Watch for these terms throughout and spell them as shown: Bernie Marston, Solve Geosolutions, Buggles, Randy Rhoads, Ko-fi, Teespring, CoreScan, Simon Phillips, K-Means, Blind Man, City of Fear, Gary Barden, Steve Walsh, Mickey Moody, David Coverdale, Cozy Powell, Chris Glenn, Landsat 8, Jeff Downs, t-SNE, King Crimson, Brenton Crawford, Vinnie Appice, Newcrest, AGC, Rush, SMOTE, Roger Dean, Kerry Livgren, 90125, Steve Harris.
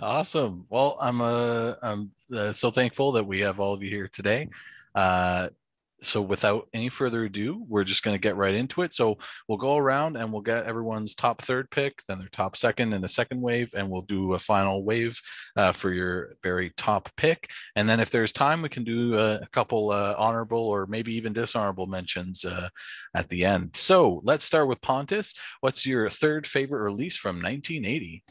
Awesome. Well, I'm so thankful that we have all of you here today. So without any further ado, we're just going to get right into it. So we'll go around and we'll get everyone's top third pick, then their top second in the second wave, and we'll do a final wave for your very top pick. And then if there's time, we can do a couple honorable or maybe even dishonorable mentions at the end. So let's start with Pontus. What's your third favorite release from 1980?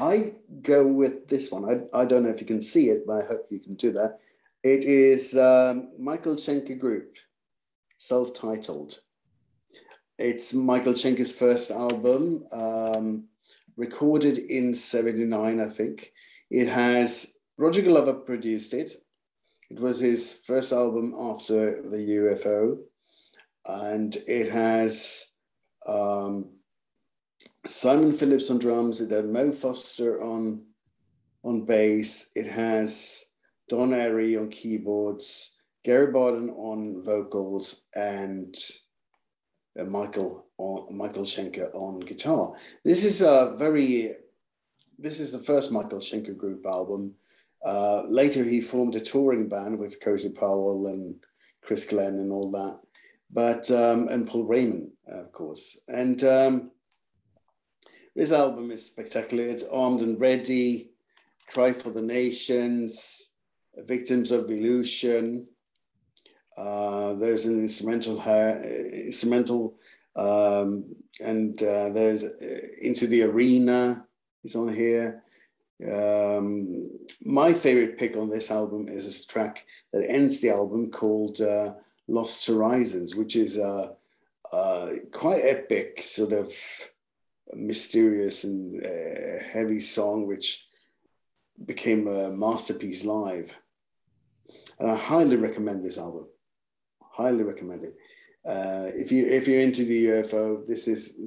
I go with this one. I don't know if you can see it, but I hope you can do that. It is Michael Schenker Group, self-titled. It's Michael Schenker's first album, recorded in 79, I think. It has Roger Glover produced it. It was his first album after the UFO. And it has Simon Phillips on drums. It had Mo Foster on bass. It has Don Airy on keyboards, Gary Barden on vocals, and Michael Schenker on guitar. This is the first Michael Schenker Group album. Later, he formed a touring band with Cozy Powell and Chris Glenn and all that, but and Paul Raymond, of course. And this album is spectacular. It's Armed and Ready, Cry for the Nations, Victims of Illusion. There's an instrumental, and there's Into the Arena is on here. My favorite pick on this album is a track that ends the album called Lost Horizons, which is a quite epic, sort of mysterious and heavy song, which became a masterpiece live. And I highly recommend this album. Highly recommend it. If you're into the UFO, this is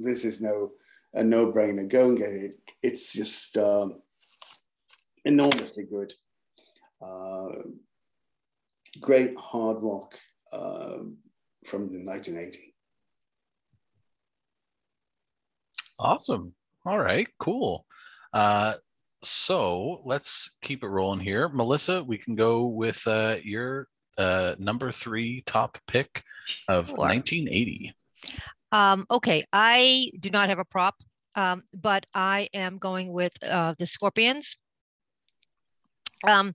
a no-brainer. Go and get it. It's just enormously good. Great hard rock from the 1980s. Awesome. All right. Cool. So let's keep it rolling here. Melissa, we can go with your number three top pick of 1980. Okay, I do not have a prop, but I am going with the Scorpions. When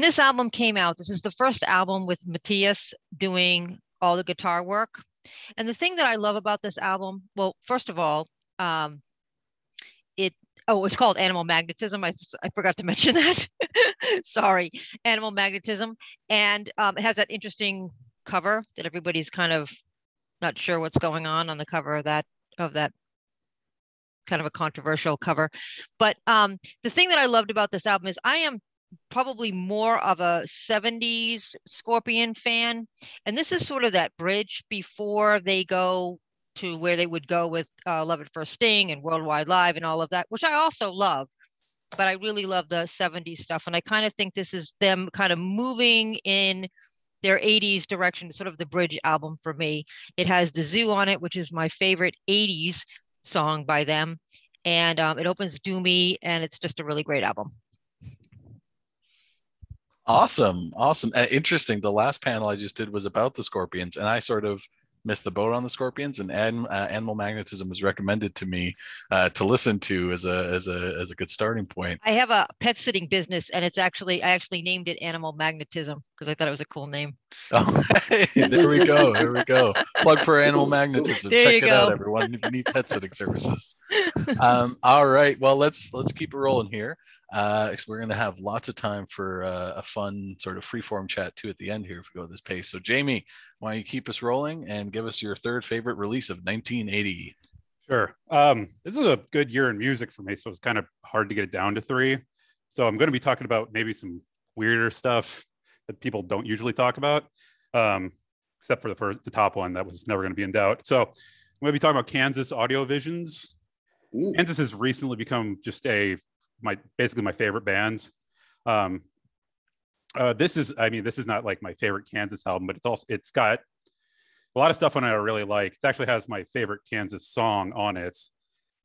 this album came out, this is the first album with Matthias doing all the guitar work. And the thing that I love about this album, well, first of all, it's called Animal Magnetism. I forgot to mention that. Sorry, Animal Magnetism. And it has that interesting cover that everybody's kind of not sure what's going on the cover of that kind of a controversial cover. But the thing that I loved about this album is I am probably more of a 70s Scorpion fan. And this is sort of that bridge before they go to where they would go with Love at First Sting and Worldwide Live and all of that, which I also love, but I really love the 70s stuff. And I kind of think this is them kind of moving in their 80s direction, sort of the bridge album for me. It has The Zoo on it, which is my favorite 80s song by them. And it opens Doomy, and it's just a really great album. Awesome. Interesting. The last panel I just did was about the Scorpions, and I sort of missed the boat on the Scorpions, and Animal Magnetism was recommended to me to listen to as a good starting point. I have a pet sitting business, and I actually named it Animal Magnetism because I thought it was a cool name. Oh, hey, there we go. Plug for Animal Magnetism. Check it out, everyone. If you need pet sitting services. All right. Well, let's keep it rolling here. We're going to have lots of time for a fun sort of freeform chat too at the end here if we go at this pace. So Jamie, why don't you keep us rolling and give us your third favorite release of 1980? Sure. This is a good year in music for me, so it's kind of hard to get it down to three. So I'm going to be talking about maybe some weirder stuff that people don't usually talk about, except for the top one that was never going to be in doubt. So I'm going to be talking about Kansas Audiovisions. Ooh. Kansas has recently become just basically my favorite bands. This is not like my favorite Kansas album, but it's got a lot of stuff on it I really like. It actually has my favorite Kansas song on it.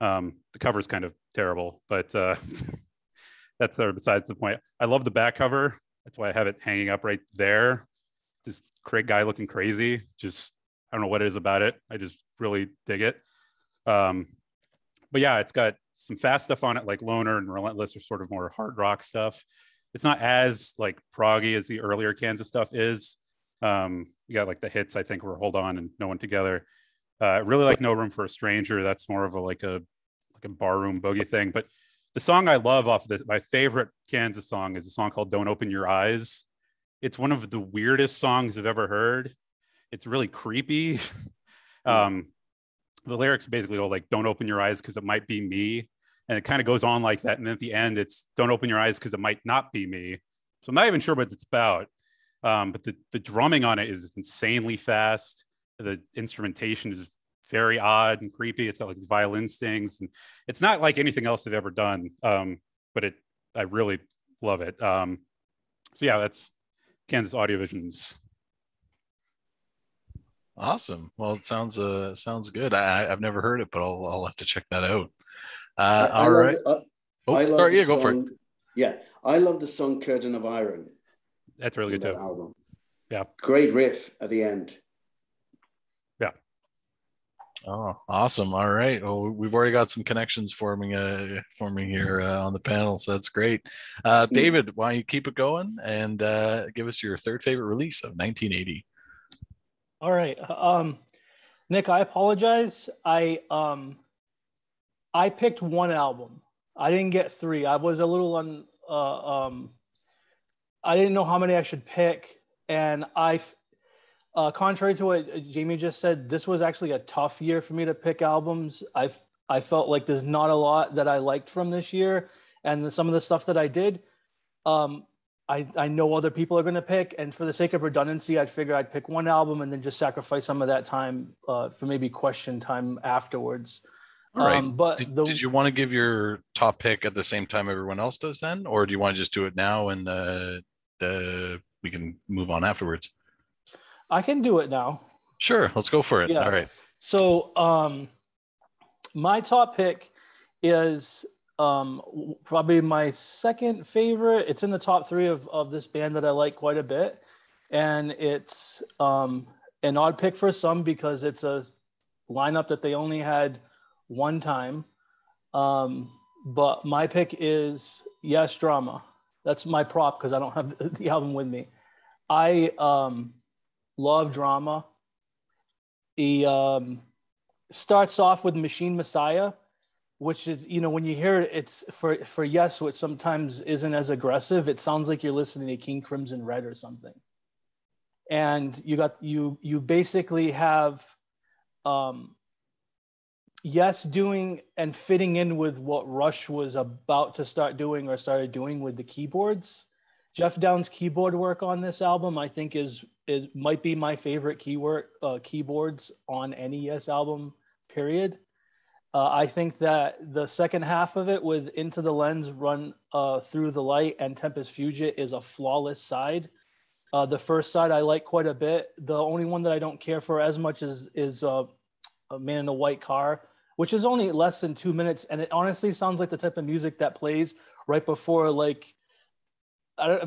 The cover's kind of terrible, but that's sort of besides the point. I love the back cover. That's why I have it hanging up right there. This great guy looking crazy. Just, I don't know what it is about it. I just really dig it. But yeah, it's got some fast stuff on it, like Loner and Relentless are sort of more hard rock stuff. It's not as like proggy as the earlier Kansas stuff is. You got like the hits, I think, were Hold On and No One Together. I really like No Room for a Stranger. That's more of a like a barroom boogie thing. But the song I love off this, my favorite Kansas song, is a song called Don't Open Your Eyes. It's one of the weirdest songs I've ever heard. It's really creepy. The lyrics basically go like, don't open your eyes because it might be me. And it kind of goes on like that. And then at the end, it's don't open your eyes because it might not be me. So I'm not even sure what it's about. But the drumming on it is insanely fast. The instrumentation is very odd and creepy. It's got like violin stings. And it's not like anything else they've ever done. But I really love it. So yeah, that's Kansas Audiovisions. Awesome. Well, it sounds good. I've never heard it, but I'll have to check that out. All right. Go for it. Yeah, I love the song Curtain of Iron. That's really good too. Album. Yeah. Great riff at the end. Yeah. Oh, awesome. All right. Well, we've already got some connections forming here on the panel, so that's great. David, why don't you keep it going and give us your third favorite release of 1980. All right. Nick, I apologize. I picked one album. I didn't get three. I was a little I didn't know how many I should pick. And contrary to what Jamie just said, this was actually a tough year for me to pick albums. I felt like there's not a lot that I liked from this year. And some of the stuff that I did, I know other people are going to pick, and for the sake of redundancy, I'd figure I'd pick one album and then just sacrifice some of that time for maybe question time afterwards. All right. But did you want to give your top pick at the same time everyone else does then? Or do you want to just do it now and we can move on afterwards? I can do it now. Sure. Let's go for it. Yeah. All right. So my top pick is... probably my second favorite. It's in the top three of this band that I like quite a bit. And it's an odd pick for some because it's a lineup that they only had one time. But my pick is Yes, Drama. That's my prop because I don't have the album with me. I love Drama. He starts off with Machine Messiah, which is, you know, when you hear it, it's for Yes, which sometimes isn't as aggressive. It sounds like you're listening to King Crimson Red or something. And you basically have Yes doing and fitting in with what Rush was about to start doing or started doing with the keyboards. Jeff Down's keyboard work on this album, I think, might be my favorite keyboards on any Yes album, period. I think that the second half of it with Into the Lens, Run Through the Light, and Tempest Fugit is a flawless side. The first side I like quite a bit. The only one that I don't care for as much is A Man in a White Car, which is only less than 2 minutes. And it honestly sounds like the type of music that plays right before, like,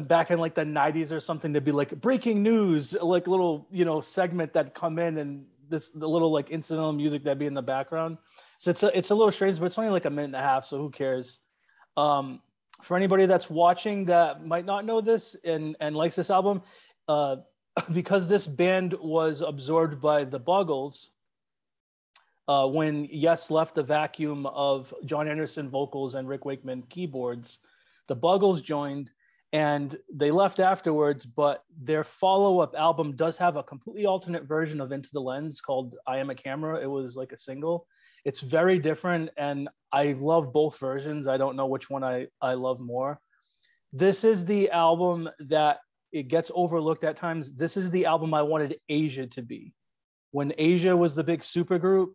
back in like the 90s or something, to be like breaking news, like little, you know, segment that come in and the little like incidental music that'd be in the background. So it's a little strange, but it's only like a minute and a half, so who cares? For anybody that's watching that might not know this and likes this album, because this band was absorbed by the Buggles, when Yes left the vacuum of John Anderson vocals and Rick Wakeman keyboards, the Buggles joined and they left afterwards, but their follow-up album does have a completely alternate version of Into the Lens called I Am a Camera. It was like a single. It's very different, and I love both versions. I don't know which one I love more. This is the album that it gets overlooked at times. This is the album I wanted Asia to be. When Asia was the big supergroup,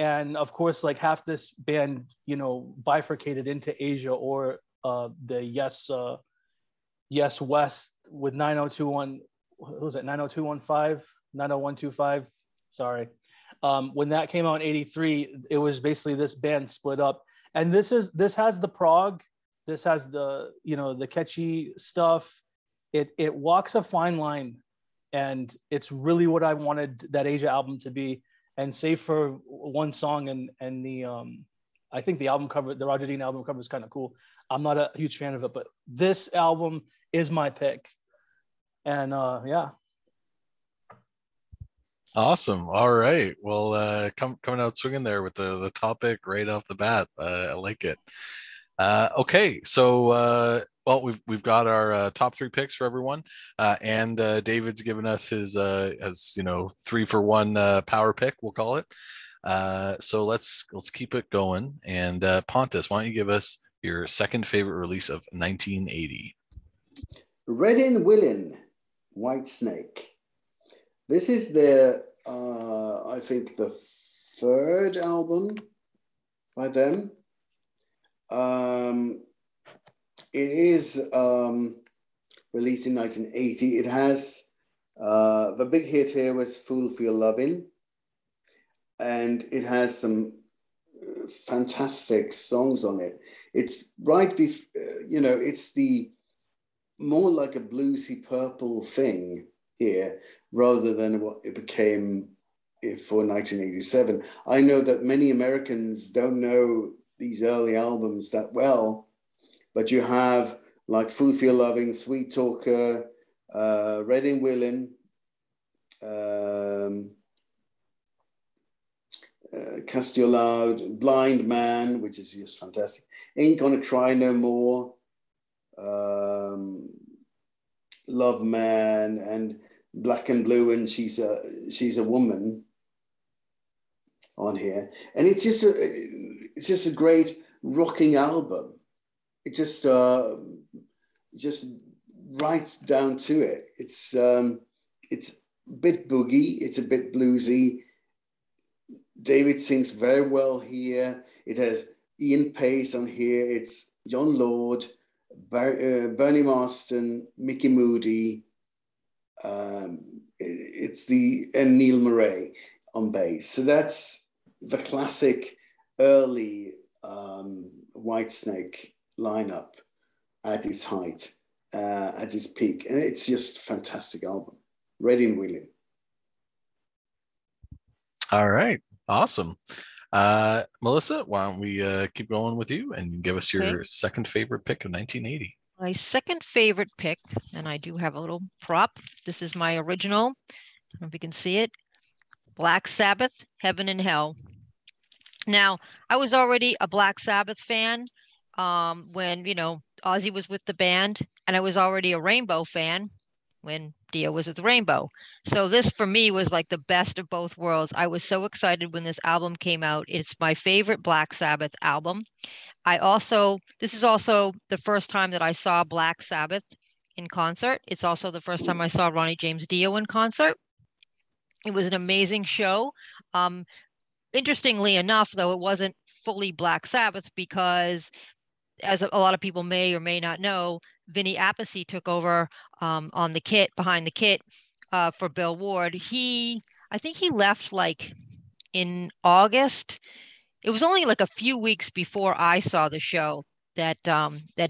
and of course, like half this band, you know, bifurcated into Asia or the Yes West with 90215, 90125. When that came out in '83, it was basically this band split up. And this has the prog, this has the, you know, the catchy stuff. It walks a fine line, and it's really what I wanted that Asia album to be. And save for one song and the I think the album cover, the Roger Dean album cover, is kind of cool. I'm not a huge fan of it, but this album is my pick. And yeah. Awesome. All right. Well, coming out swinging there with the topic right off the bat. I like it. Okay. So, well, we've got our top three picks for everyone. And David's given us his, as you know, 3-for-1 power pick, we'll call it. So let's keep it going. And Pontus, why don't you give us your second favorite release of 1980? Ready and Willing, Whitesnake. This is the, I think, the third album by them. It is released in 1980. It has, the big hit here was Fool for Your Lovin'. And it has some fantastic songs on it. It's right before, you know, it's the more like a bluesy purple thing here, rather than what it became for 1987. I know that many Americans don't know these early albums that well, but you have like Fool for Your Lovin', Sweet Talker, Ready and Willing, Cast Your Loud, Blind Man, which is just fantastic, Ain't Gonna Cry No More, Love Man, and Black and Blue, and she's a woman on here. And it's just a great rocking album. It just right down to it. It's a bit boogie, it's a bit bluesy. David sings very well here. It has Ian Pace on here. It's John Lord, Bernie Marston, Mickey Moody, and Neil Murray on bass. So that's the classic early Whitesnake lineup at its height, at its peak, and it's just a fantastic album. Ready and Willing. All right, awesome. Melissa, why don't we keep going with you and give us your second favorite pick of 1980? My second favorite pick, and I do have a little prop. This is my original. I don't know if you can see it. Black Sabbath, Heaven and Hell. Now, I was already a Black Sabbath fan when, you know, Ozzy was with the band, and I was already a Rainbow fan when Dio was with Rainbow. So this for me was like the best of both worlds. I was so excited when this album came out. It's my favorite Black Sabbath album. This is also the first time that I saw Black Sabbath in concert. It's also the first time I saw Ronnie James Dio in concert. It was an amazing show. Interestingly enough, though, it wasn't fully Black Sabbath because, as a lot of people may or may not know, Vinnie Appice took over on the kit, behind the kit, for Bill Ward. I think he left like in August. It was only like a few weeks before I saw the show that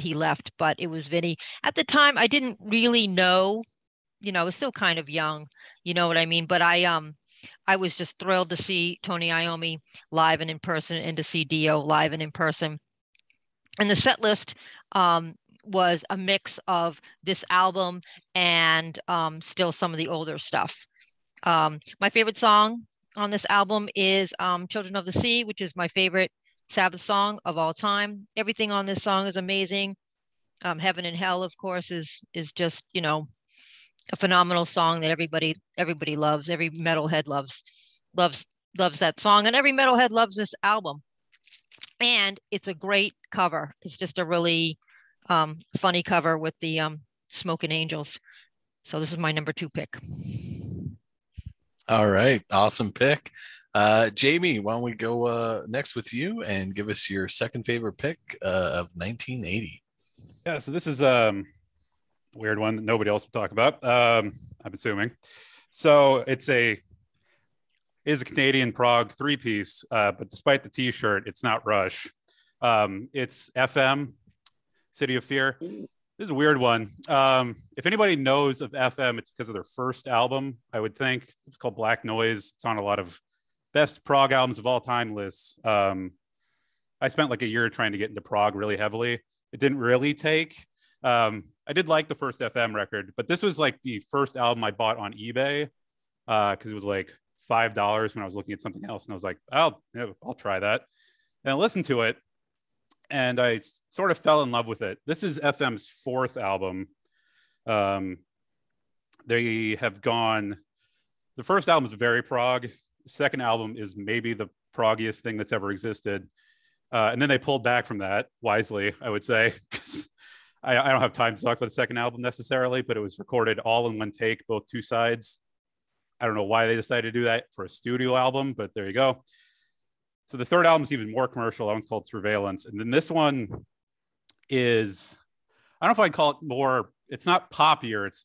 he left, but it was Vinnie. At the time, I didn't really know, you know, I was still kind of young, you know what I mean? But I was just thrilled to see Tony Iommi live and in person, and to see Dio live and in person. And the set list was a mix of this album and still some of the older stuff. My favorite song on this album is Children of the Sea, which is my favorite Sabbath song of all time. Everything on this song is amazing. Heaven and Hell, of course, is just, you know, a phenomenal song that everybody loves. Every metalhead loves that song, and every metalhead loves this album. And it's a great cover. It's just a really funny cover with the Smokin' Angels. So this is my number 2 pick. All right. Awesome pick. Jamie, why don't we go next with you and give us your second favorite pick of 1980. Yeah, so this is a weird one that nobody else will talk about, I'm assuming. So it's a is a Canadian prog three-piece, but despite the T-shirt, it's not Rush. It's FM, City of Fear. This is a weird one. If anybody knows of FM, it's because of their first album, I would think. It's called Black Noise. It's on a lot of best prog albums of all time lists. I spent like a year trying to get into prog really heavily. It didn't really take. I did like the first FM record, but this was like the first album I bought on eBay because it was like $5 when I was looking at something else. And I was like, I'll try that. And I listened to it and I sort of fell in love with it. This is FM's fourth album. They have gone, the first album is very prog. The second album is maybe the proggiest thing that's ever existed. And then they pulled back from that wisely, I would say. I don't have time to talk about the second album necessarily, but it was recorded all in one take, both two sides. I don't know why they decided to do that for a studio album, but there you go. So the third album is even more commercial. That one's called Surveillance. And then this one is, I don't know if I'd call it more, it's not poppier. It's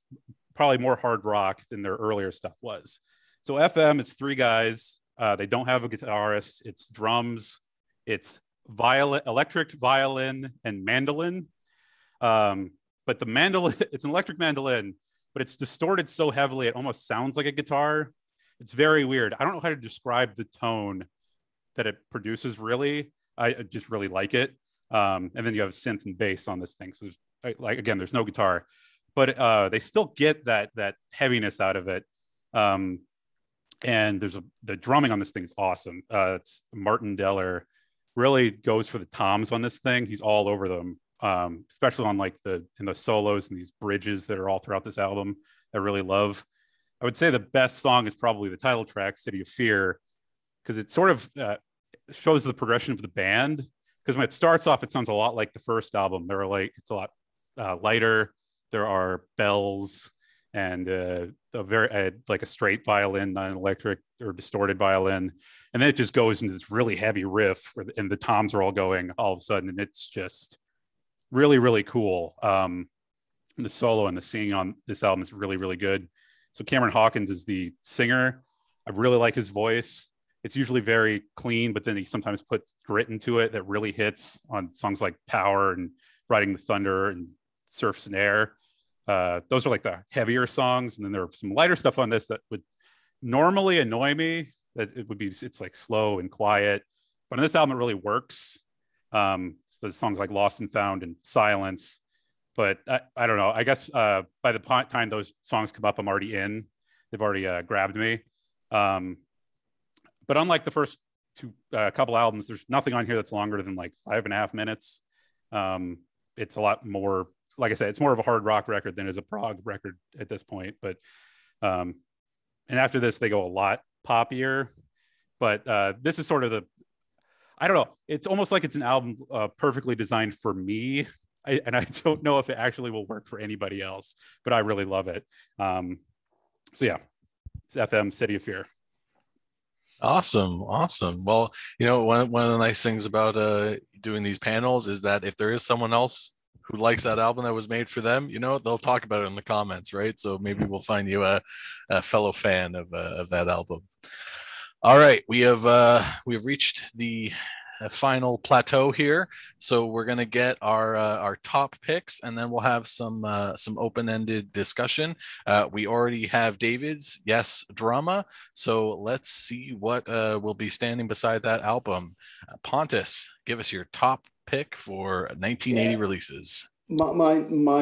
probably more hard rock than their earlier stuff was. So FM, it's three guys. They don't have a guitarist. It's drums. It's violin, electric violin and mandolin. But the mandolin, it's an electric mandolin, but it's distorted so heavily, it almost sounds like a guitar. It's very weird. I don't know how to describe the tone that it produces, really. I just really like it. And then you have synth and bass on this thing. So there's, like, again, there's no guitar, but they still get that heaviness out of it. And the drumming on this thing is awesome. It's Martin Birch really goes for the toms on this thing. He's all over them. Especially on like in the solos and these bridges that are all throughout this album. I really love. I would say the best song is probably the title track, City of Fear, because it sort of shows the progression of the band. Because when it starts off, it sounds a lot like the first album. There are like, it's a lot lighter. There are bells and a very like a straight violin, not an electric or distorted violin, and then it just goes into this really heavy riff, and the toms are all going all of a sudden, and it's just really, really cool. The solo and the singing on this album is really, really good. So Cameron Hawkins is the singer. I really like his voice. It's usually very clean, but then he sometimes puts grit into it that really hits on songs like Power and Riding the Thunder and Surf's in Air. Those are like the heavier songs. And then there are some lighter stuff on this that would normally annoy me. It's like slow and quiet, but on this album, it really works. So there's songs like Lost and Found and Silence, but I don't know, I guess by the time those songs come up, I'm already in, they've already grabbed me. But unlike the first two couple albums, there's nothing on here that's longer than like 5.5 minutes. It's a lot more, like I said, it's more of a hard rock record than is a prog record at this point, but and after this they go a lot poppier, but this is sort of the, I don't know. It's almost like it's an album perfectly designed for me. And I don't know if it actually will work for anybody else, but I really love it. So yeah, it's FM, City of Fear. Awesome. Awesome. Well, you know, one of the nice things about doing these panels is that if there is someone else who likes that album that was made for them, you know, they'll talk about it in the comments, right? So maybe we'll find you a fellow fan of that album. All right, we have reached the final plateau here, so we're gonna get our top picks, and then we'll have some open-ended discussion. We already have David's Yes Drama, so let's see what will be standing beside that album. Pontus, give us your top pick for 1980 releases. My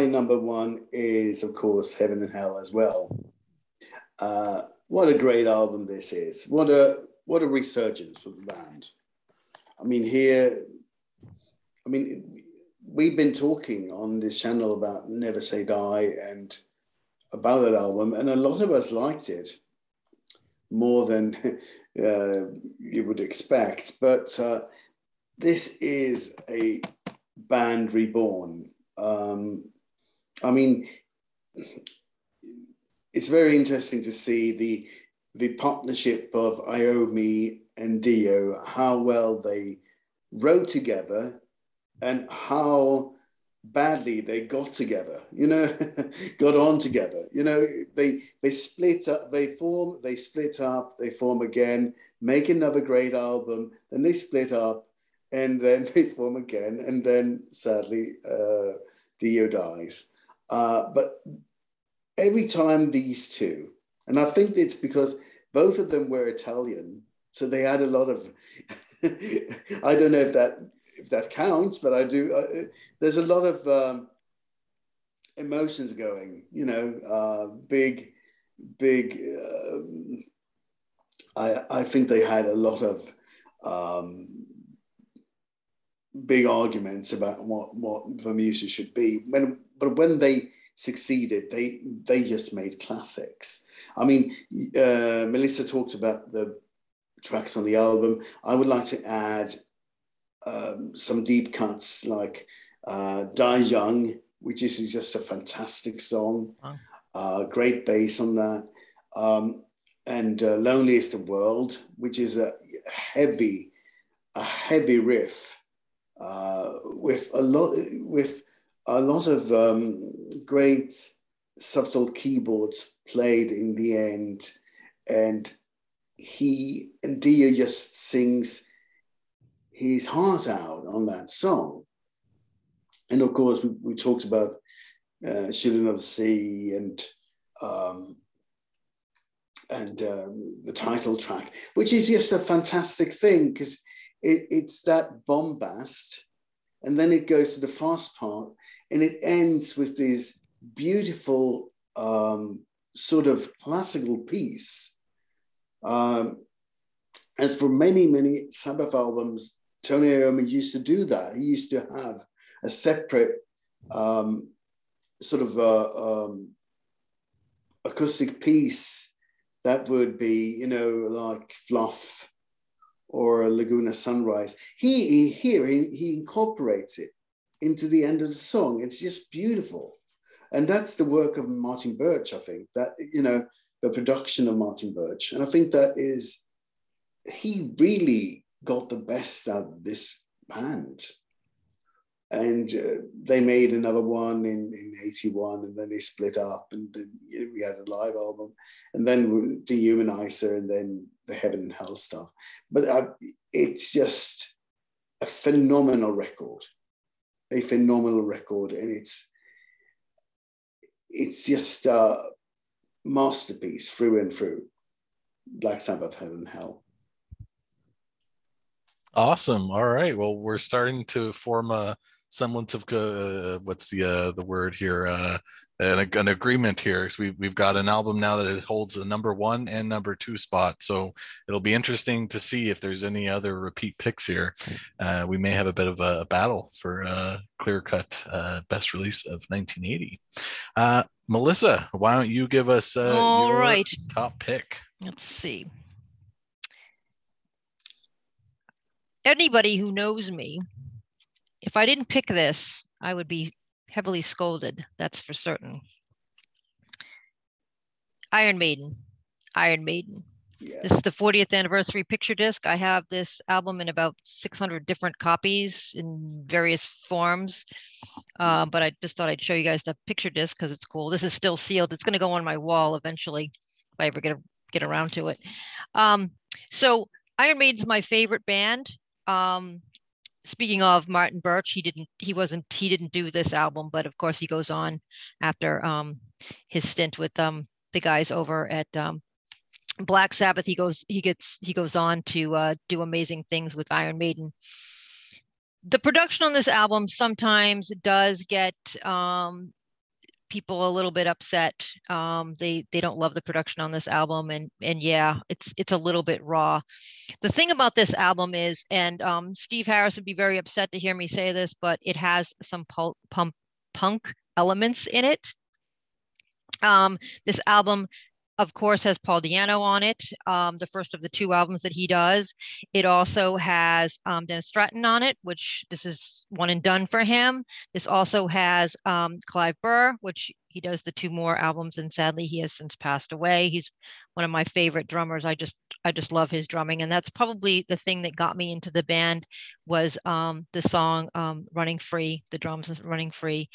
number one is of course Heaven and Hell as well. What a great album this is. What a resurgence for the band. I mean, we've been talking on this channel about Never Say Die and about that album, and a lot of us liked it more than you would expect. But this is a band reborn. I mean, it's very interesting to see the partnership of Iommi and Dio, how well they wrote together and how badly they got together, you know, got on together, you know, they split up, they form, they split up, they form again, make another great album, then they split up, and then they form again, and then sadly Dio dies. But every time these two, and I think it's because both of them were Italian, so they had a lot of, I don't know if that counts, but I do, there's a lot of emotions going, you know, I think they had a lot of big arguments about what the music should be. But when they succeeded, they just made classics. I mean, Melissa talked about the tracks on the album. I would like to add some deep cuts like Die Young, which is just a fantastic song. Wow. Great bass on that. And Lonely is the World, which is a heavy riff with a lot of great subtle keyboards played in the end, and he and Dio just sings his heart out on that song. And of course, we talked about Children of the Sea and the title track, which is just a fantastic thing because it's that bombast, and then it goes to the fast part, and it ends with this beautiful sort of classical piece. As for many, many Sabbath albums, Tony Iommi used to do that. He used to have a separate acoustic piece that would be, you know, like Fluff or Laguna Sunrise. He incorporates it into the end of the song. It's just beautiful. And that's the work of Martin Birch, I think, that, you know, the production of Martin Birch. And I think that is, he really got the best out of this band. And they made another one in 81, and then they split up, and you know, we had a live album, and then Dehumanizer, and then the Heaven and Hell stuff. But it's just a phenomenal record. A phenomenal record, and it's just a masterpiece through and through. Black Sabbath, Heaven and Hell. Awesome. All right. Well, we're starting to form a semblance of what's the word here? An agreement here. So we've got an album now that holds a number 1 and number 2 spot. So it'll be interesting to see if there's any other repeat picks here. We may have a bit of a battle for clear-cut best release of 1980. Melissa, why don't you give us your top pick? Let's see. Anybody who knows me, if I didn't pick this, I would be heavily scolded, that's for certain. Iron Maiden. Yeah. This is the 40th anniversary picture disc. I have this album in about 600 different copies in various forms. But I just thought I'd show you guys the picture disc because it's cool. This is still sealed. It's going to go on my wall eventually if I ever get around to it. So Iron Maiden's my favorite band. Speaking of Martin Birch, he didn't do this album, but of course he goes on after his stint with the guys over at Black Sabbath. He goes on to do amazing things with Iron Maiden. The production on this album sometimes does get people a little bit upset. They don't love the production on this album, and yeah, it's a little bit raw. The thing about this album is, and Steve Harris would be very upset to hear me say this, but it has some punk elements in it. This album, of course, has Paul Di'Anno on it, the first of the 2 albums that he does. It also has Dennis Stratton on it, which this is one and done for him. This also has Clive Burr, which He does the two more albums, and sadly he has since passed away. He's one of my favorite drummers. I just love his drumming, and that's probably the thing that got me into the band was the song Running Free. The drums Running Free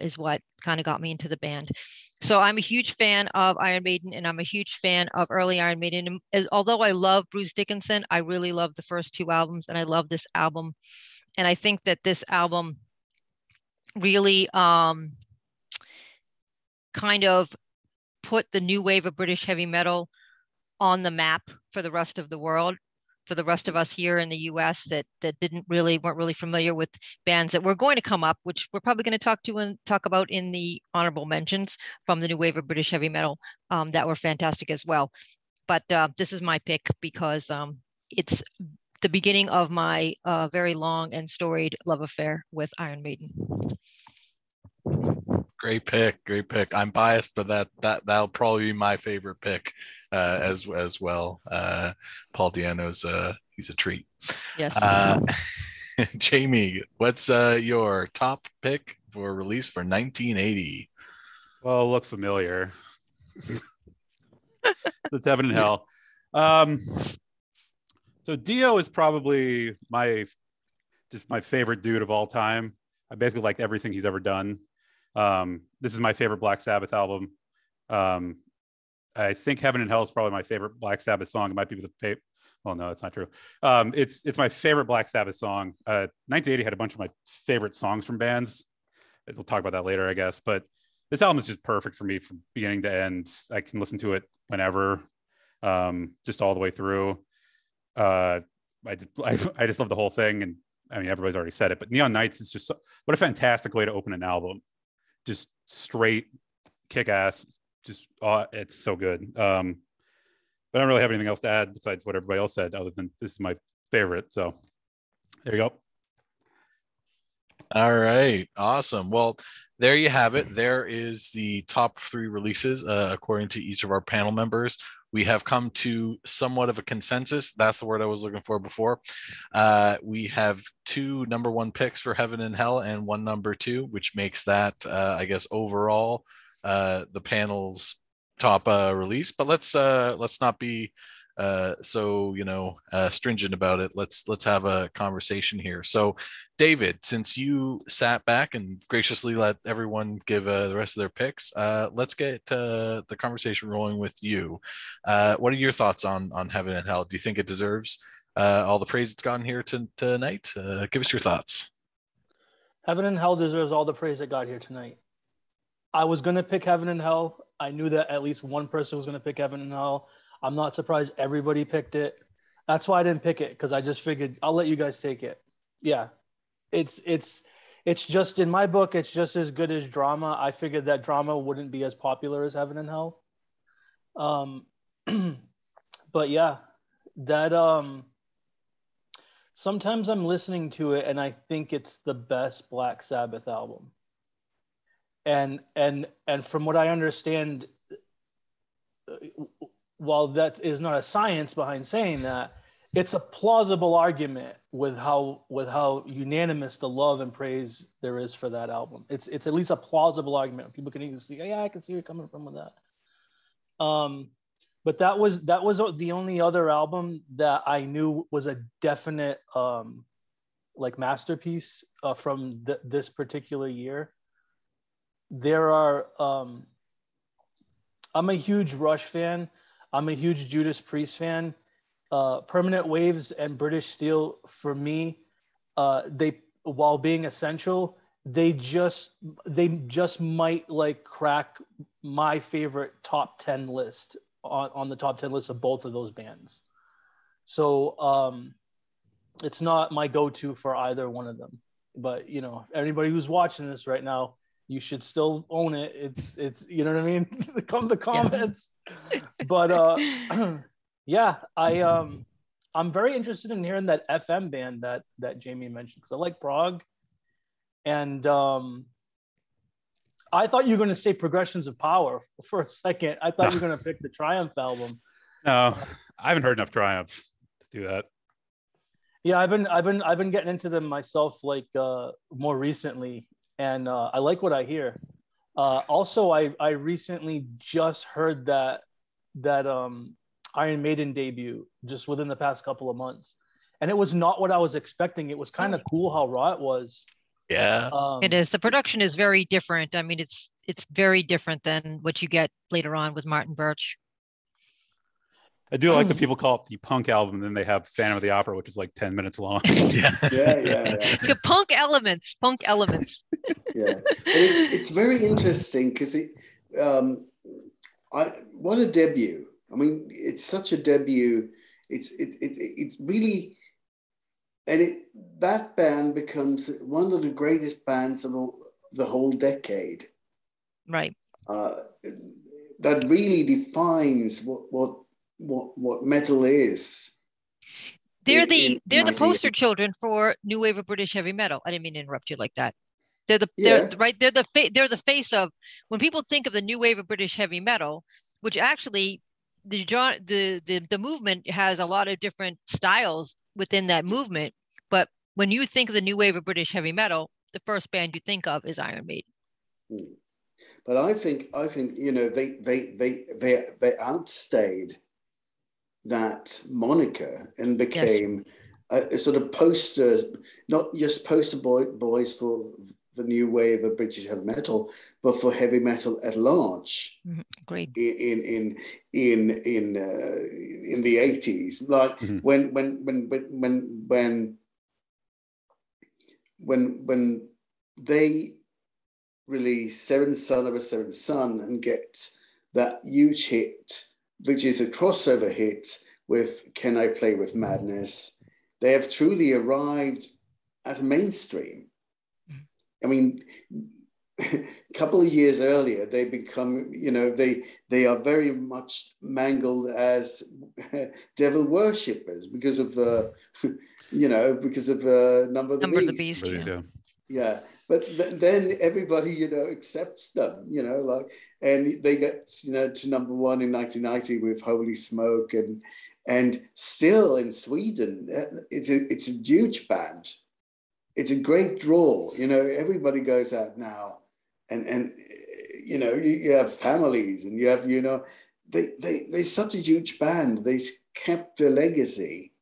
is what kind of got me into the band. So I'm a huge fan of Iron Maiden, and I'm a huge fan of early Iron Maiden. And although I love Bruce Dickinson, I really love the first two albums, and I love this album. And I think that this album really kind of put the new wave of British heavy metal on the map for the rest of the world, for the rest of us here in the US that weren't really familiar with bands that were going to come up, which we're probably going to talk about in the honorable mentions from the new wave of British heavy metal that were fantastic as well. But this is my pick because it's the beginning of my very long and storied love affair with Iron Maiden. Great pick. I'm biased, but that'll probably be my favorite pick as well. Paul Di'Anno's he's a treat. Yes. Jamie, what's your top pick for release for 1980? Well, look familiar. It's Heaven and Hell. So Dio is probably my favorite dude of all time. I basically liked everything he's ever done. This is my favorite Black Sabbath album. I think Heaven and Hell is probably my favorite Black Sabbath song. It might be well, no, that's not true. It's my favorite Black Sabbath song. 1980 had a bunch of my favorite songs from bands. We'll talk about that later, I guess. But this album is just perfect for me from beginning to end. I can listen to it whenever, just all the way through. I just love the whole thing. And I mean, everybody's already said it, but Neon Nights is just what a fantastic way to open an album. Just straight kick ass. Just it's so good. But I don't really have anything else to add besides what everybody else said, other than this is my favorite. So there you go. All right. Awesome. Well, there you have it. There is the top three releases according to each of our panel members. We have come to somewhat of a consensus. That's the word I was looking for before. We have two number one picks for Heaven and Hell and one number two, which makes that, I guess, overall the panel's top release. But let's not be so stringent about it. Let's have a conversation here. So, David, since you sat back and graciously let everyone give the rest of their picks, let's get the conversation rolling with you. What are your thoughts on Heaven and Hell? Do you think it deserves all the praise it's gotten here tonight? Give us your thoughts. Heaven and Hell deserves all the praise it got here tonight. I was going to pick Heaven and Hell. I knew that at least one person was going to pick Heaven and Hell. I'm not surprised everybody picked it. That's why I didn't pick it, because I just figured I'll let you guys take it. Yeah, it's just, in my book, it's just as good as Drama. I figured that Drama wouldn't be as popular as Heaven and Hell. But yeah, that sometimes I'm listening to it and I think it's the best Black Sabbath album. And from what I understand, while that is not a science behind saying that, it's a plausible argument with how unanimous the love and praise there is for that album. It's at least a plausible argument. People can even see, yeah, I can see where you're coming from with that. But that was the only other album that I knew was a definite masterpiece from this particular year. There are I'm a huge Rush fan. I'm a huge Judas Priest fan. Permanent Waves and British Steel, for me, they, while being essential, they just might crack my favorite top 10 list on the top 10 list of both of those bands. So it's not my go-to for either one of them. But anybody who's watching this right now, you should still own it. It's you know what I mean? Come to comments. Yeah. But yeah, I'm very interested in hearing that FM band that Jamie mentioned, because I like prog. And I thought you were going to say Progressions of Power for a second. I thought you were going to pick the Triumph album. No, I haven't heard enough Triumph to do that. Yeah, I've been getting into them myself more recently, and I like what I hear. Also, I recently just heard that Iron Maiden debut just within the past couple of months, and it was not what I was expecting. It was kind of cool how raw it was. Yeah, it is. The production is very different. I mean, it's very different than what you get later on with Martin Birch. I do like when people call it the punk album, and then they have Phantom of the Opera, which is like 10 minutes long. Yeah. The punk elements. Yeah, and it's very interesting because what a debut. I mean, it's such a debut. It's really, and that band becomes one of the greatest bands of the whole decade. Right. That really defines what metal is. They're the poster children for new wave of British heavy metal. I didn't mean to interrupt you like that. They're the face of, when people think of the new wave of British heavy metal, which actually the movement has a lot of different styles within that movement. But when you think of the new wave of British heavy metal, the first band you think of is Iron Maiden. But I think they outstayed that moniker and became a sort of posters, not just poster boys for the new wave of British heavy metal, but for heavy metal at large. Mm-hmm. Great. In the 80s, like when they release Seven Son of a Seven Son and get that huge hit, which is a crossover hit with Can I Play With Madness, they have truly arrived at mainstream. I mean, a couple of years earlier, they become, they are very much mangled as devil worshippers because of the, Number of the Beast. Yeah. But then everybody, accepts them, and they get, to number one in 1990 with Holy Smoke, and still in Sweden, it's a huge band. It's a great draw, everybody goes out now and you have families and you have, they're such a huge band. They kept their legacy.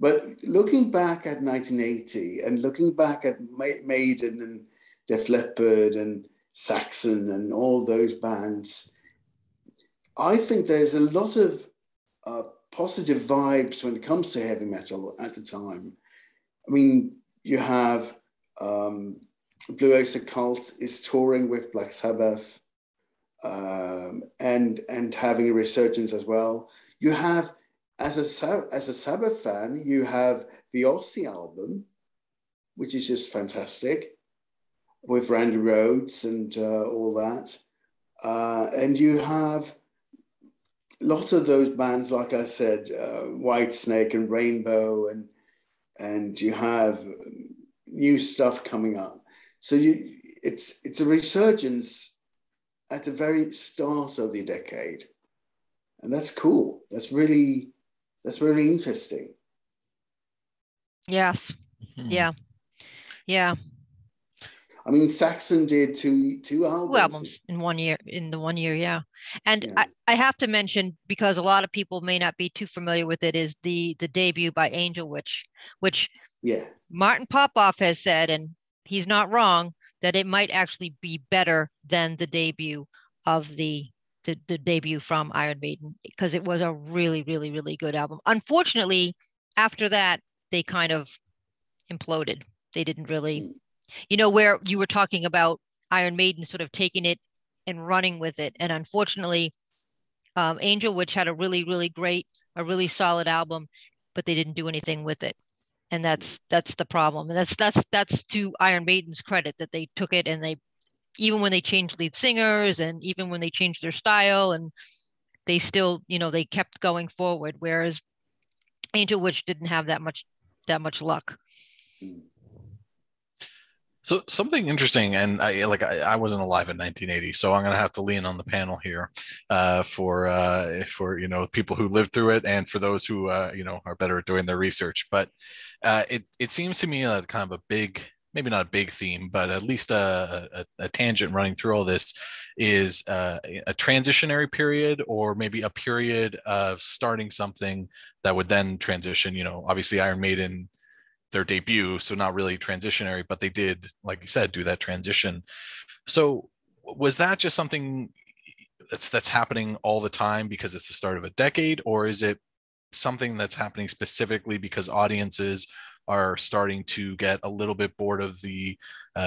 But looking back at 1980 and looking back at Maiden and Def Leppard and Saxon and all those bands, I think there's a lot of positive vibes when it comes to heavy metal at the time. I mean, you have Blue Oyster Cult is touring with Black Sabbath and having a resurgence as well. You have, as a Sabbath fan, you have the Aussie album, which is just fantastic, with Randy Rhoads and all that. And you have lots of those bands, like I said, Whitesnake and Rainbow, and you have new stuff coming up. So it's a resurgence at the very start of the decade. And that's cool. That's really interesting. Yes. Yeah. Yeah. I mean, Saxon did two albums. 2 albums in 1 year. Yeah. And yeah. I have to mention, because a lot of people may not be too familiar with it, is the debut by Angel Witch, which Martin Popoff has said, and he's not wrong, that it might actually be better than the debut of the debut from Iron Maiden, because it was a really, really, really good album. Unfortunately, after that, they kind of imploded. They didn't really, where you were talking about Iron Maiden sort of taking it and running with it. And unfortunately, Angel Witch had a really, really great, a really solid album, but they didn't do anything with it. And that's the problem. And that's to Iron Maiden's credit, that they took it and they, even when they changed lead singers and even when they changed their style, and they still, they kept going forward. Whereas Angel Witch didn't have that much luck. So something interesting, and I wasn't alive in 1980, so I'm going to have to lean on the panel here for people who lived through it and for those who are better at doing their research. But it seems to me kind of a big, maybe not a big theme, but at least a tangent running through all this is a transitionary period, or maybe a period of starting something that would then transition. You know, obviously Iron Maiden, their debut, so not really transitionary, but they did, like you said, do that transition. So was that just something that's happening all the time because it's the start of a decade, or is it something that's happening specifically because audiences are starting to get a little bit bored of the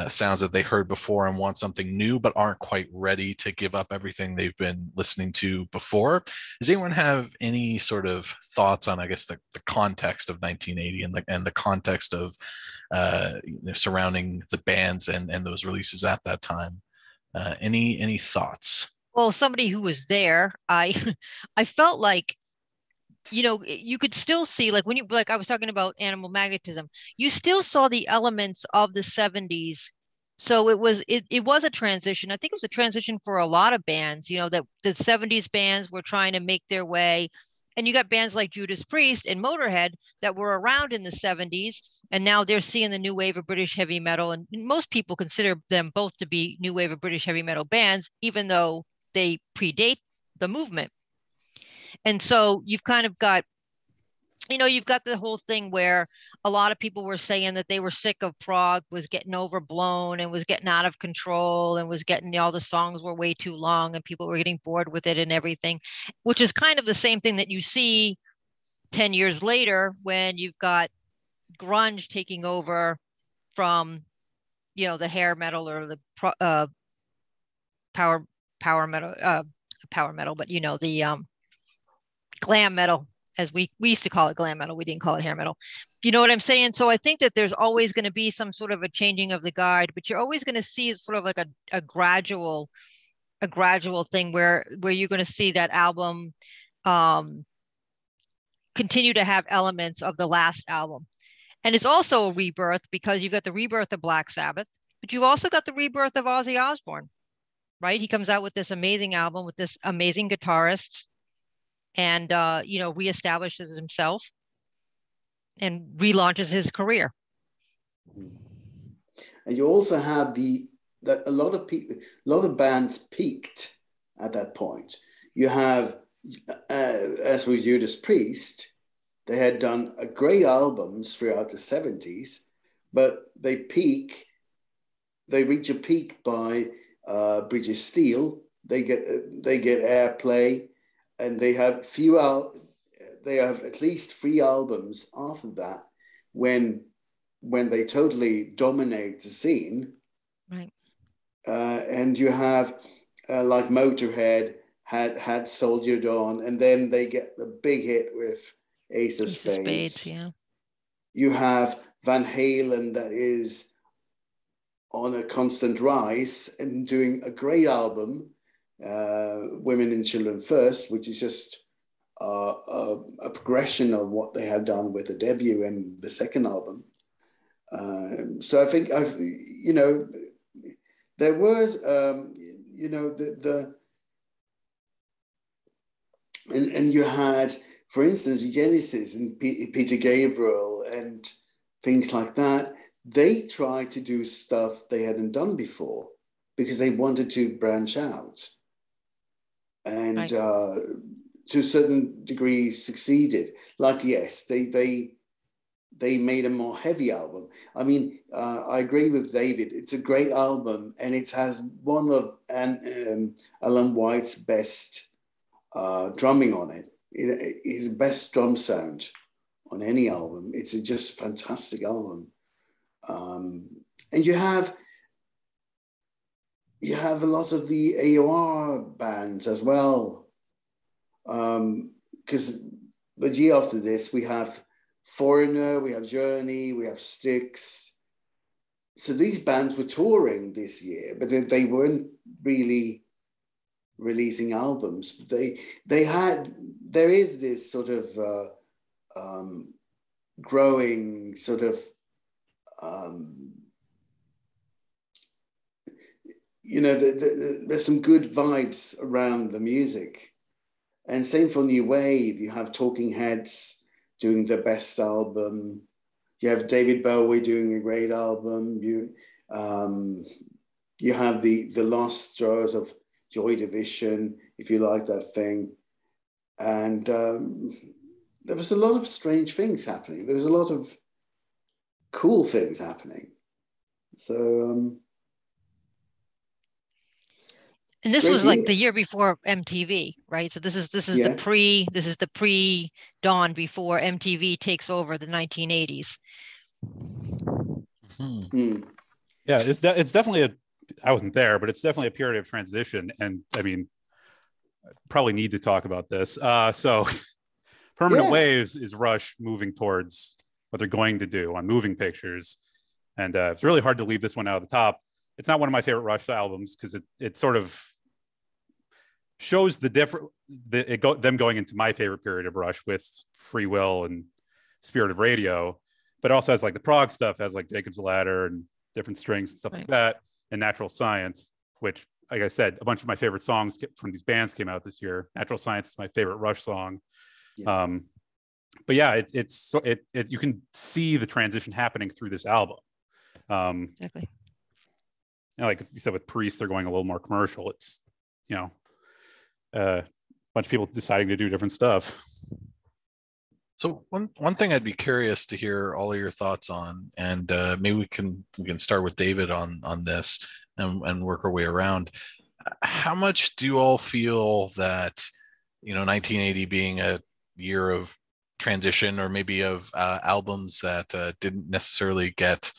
sounds that they heard before and want something new, but aren't quite ready to give up everything they've been listening to before? Does anyone have any sort of thoughts on, I guess, the context of 1980 and the context of surrounding the bands and those releases at that time? Any thoughts? Well, somebody who was there, I felt like, you know, you could still see, like when you, like I was talking about Animal Magnetism, you still saw the elements of the 70s. So it was a transition. I think it was a transition for a lot of bands, you know, that the 70s bands were trying to make their way. And you got bands like Judas Priest and Motorhead that were around in the 70s, and now they're seeing the new wave of British heavy metal. And most people consider them both to be new wave of British heavy metal bands, even though they predate the movement. And so you've kind of got, you know, you've got the whole thing where a lot of people were saying that they were sick of prog, was getting overblown and was getting out of control and was getting, all the songs were way too long and people were getting bored with it and everything, which is kind of the same thing that you see 10 years later when you've got grunge taking over from, you know, the hair metal or the power metal, but, you know, the glam metal, as we used to call it glam metal. We didn't call it hair metal. You know what I'm saying? So I think that there's always going to be some sort of a changing of the guard, but you're always going to see sort of like a gradual thing where you're going to see that album continue to have elements of the last album. And it's also a rebirth, because you've got the rebirth of Black Sabbath, but you've also got the rebirth of Ozzy Osbourne, right? He comes out with this amazing album with this amazing guitarist, and you know, reestablishes himself and relaunches his career. And you also had that a lot of people, a lot of bands peaked at that point. You have, as with Judas Priest, they had done great albums throughout the 70s, but they peak. They reach a peak by Bridge of Steel. They get airplay. And they have at least 3 albums after that when they totally dominate the scene. Right. And you have like Motorhead had soldiered on, and then they get the big hit with Ace of Spades. Yeah. You have Van Halen that is on a constant rise and doing a great album, Women and Children First, which is just a progression of what they have done with the debut and the second album. So I think there was and you had, for instance, Genesis and Peter Gabriel and things like that. They tried to do stuff they hadn't done before because they wanted to branch out. And right. To a certain degree succeeded. Like Yes, they made a more heavy album. I mean, I agree with David. It's a great album, and it has one of Alan White's best drumming on it. His best drum sound on any album. It's a just fantastic album. And you have a lot of the AOR bands as well. The year after this, we have Foreigner, we have Journey, we have Styx. So these bands were touring this year, but they weren't really releasing albums. There is this sort of growing sort of, there's some good vibes around the music. And same for New Wave, you have Talking Heads doing their best album. You have David Bowie doing a great album. You have the last throes of Joy Division, if you like that thing. And there was a lot of strange things happening. There was a lot of cool things happening. So and this was like the year before MTV, right? So this is yeah. this is the pre dawn before MTV takes over the 1980s. Mm-hmm. Mm. Yeah, it's definitely a. I wasn't there, but it's definitely a period of transition, and I mean, probably need to talk about this. So, Permanent Waves is Rush moving towards what they're going to do on Moving Pictures, and it's really hard to leave this one out of the top. It's not one of my favorite Rush albums because it sort of shows the them going into my favorite period of Rush with Free Will and Spirit of Radio, but also has like the prog stuff, has like Jacob's Ladder and different strings and stuff like that, and Natural Science, which, like I said, a bunch of my favorite songs from these bands came out this year. Natural Science is my favorite Rush song. Yeah. But yeah, you can see the transition happening through this album. Exactly. And like you said, with Priest, they're going a little more commercial. It's, you know, a bunch of people deciding to do different stuff. So one thing I'd be curious to hear all of your thoughts on, and maybe we can start with David on this and work our way around. How much do you all feel that, you know, 1980 being a year of transition, or maybe of albums that didn't necessarily get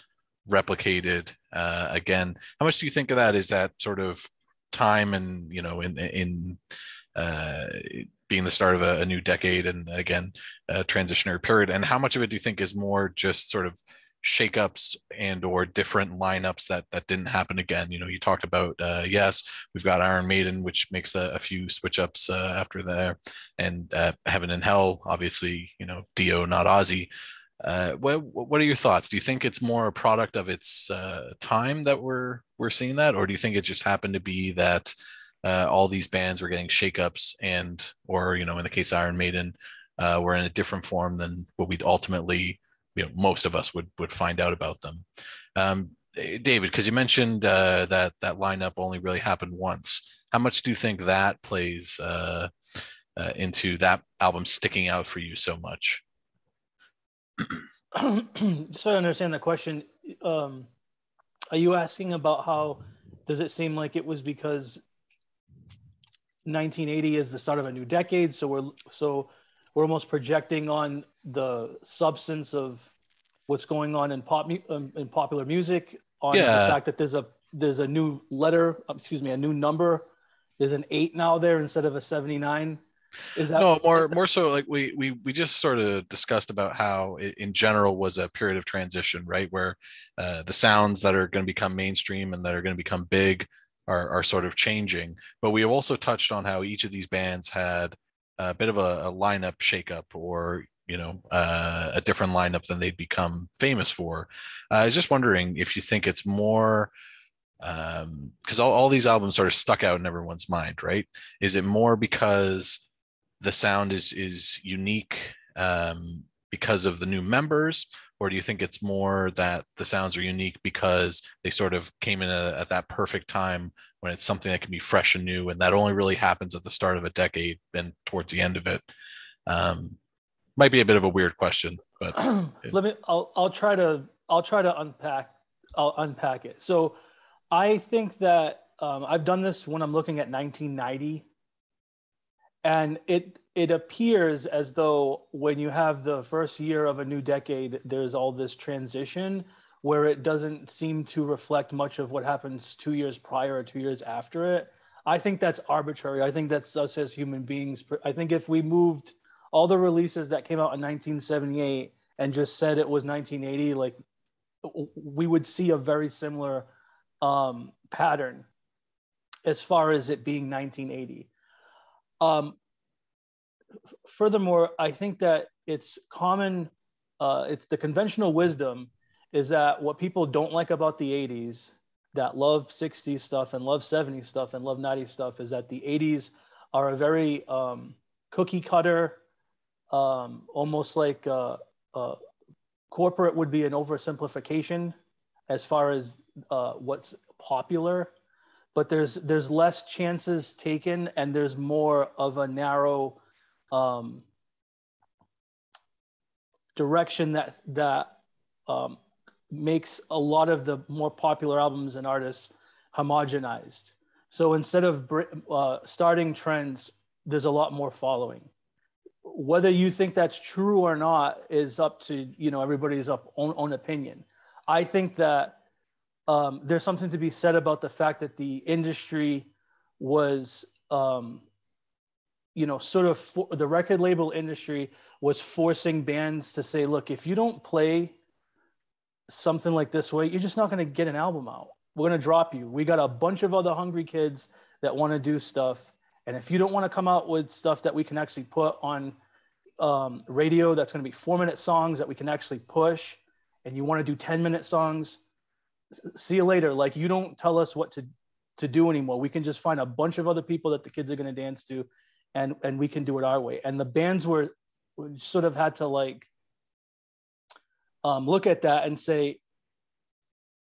replicated again? How much do you think of that? Is that sort of time and, you know, in being the start of a new decade and again a transitionary period, and how much of it do you think is more just sort of shakeups and or different lineups that didn't happen again? You know, you talked about Yes, we've got Iron Maiden, which makes a few switch ups after there, and Heaven and Hell, obviously, you know, Dio, not Ozzy. What are your thoughts? Do you think it's more a product of its time that we're seeing that, or do you think it just happened to be that all these bands were getting shakeups and, or, you know, in the case of Iron Maiden, were in a different form than what we'd ultimately, you know, most of us would find out about them. David, because you mentioned that lineup only really happened once. How much do you think that plays into that album sticking out for you so much? So I understand the question. Are you asking about how does it seem like it was because 1980 is the start of a new decade, so we're almost projecting on the substance of what's going on in in popular music, on the fact that there's a new letter, a new number. There's an 8 now there instead of a 79. Is that more so like we just sort of discussed about how it, in general, was a period of transition, right, where the sounds that are going to become mainstream and that are going to become big are sort of changing. But we have also touched on how each of these bands had a bit of a lineup shakeup, or, you know, a different lineup than they'd become famous for. I was just wondering if you think it's more, because all these albums sort of stuck out in everyone's mind, right? Is it more because the sound is unique because of the new members? Or do you think it's more that the sounds are unique because they sort of came in at that perfect time when it's something that can be fresh and new, and that only really happens at the start of a decade and towards the end of it? Might be a bit of a weird question, but I'll try to unpack it. So I think that I've done this when I'm looking at 1990, and it appears as though when you have the first year of a new decade, there's all this transition where it doesn't seem to reflect much of what happens 2 years prior or 2 years after it. I think that's arbitrary. I think that's us as human beings. I think if we moved all the releases that came out in 1978 and just said it was 1980, like, we would see a very similar pattern as far as it being 1980. Furthermore, I think that it's common, it's the conventional wisdom is that what people don't like about the 80s, that love 60s stuff and love 70s stuff and love 90s stuff, is that the 80s are a very cookie cutter, almost like Corporate would be an oversimplification as far as what's popular, but there's less chances taken and there's more of a narrow direction that makes a lot of the more popular albums and artists homogenized. So instead of starting trends, there's a lot more following. Whether you think that's true or not is up to, you know, everybody's own opinion. I think that there's something to be said about the fact that the industry was, the record label industry was forcing bands to say, look, if you don't play something like this way, you're just not going to get an album out. We're going to drop you. We got a bunch of other hungry kids that want to do stuff. And if you don't want to come out with stuff that we can actually put on radio, that's going to be 4-minute songs that we can actually push, and you want to do 10-minute songs, see you later. Like, you don't tell us what to do anymore. We can just find a bunch of other people that the kids are going to dance to, and we can do it our way. And the bands were sort of had to look at that and say,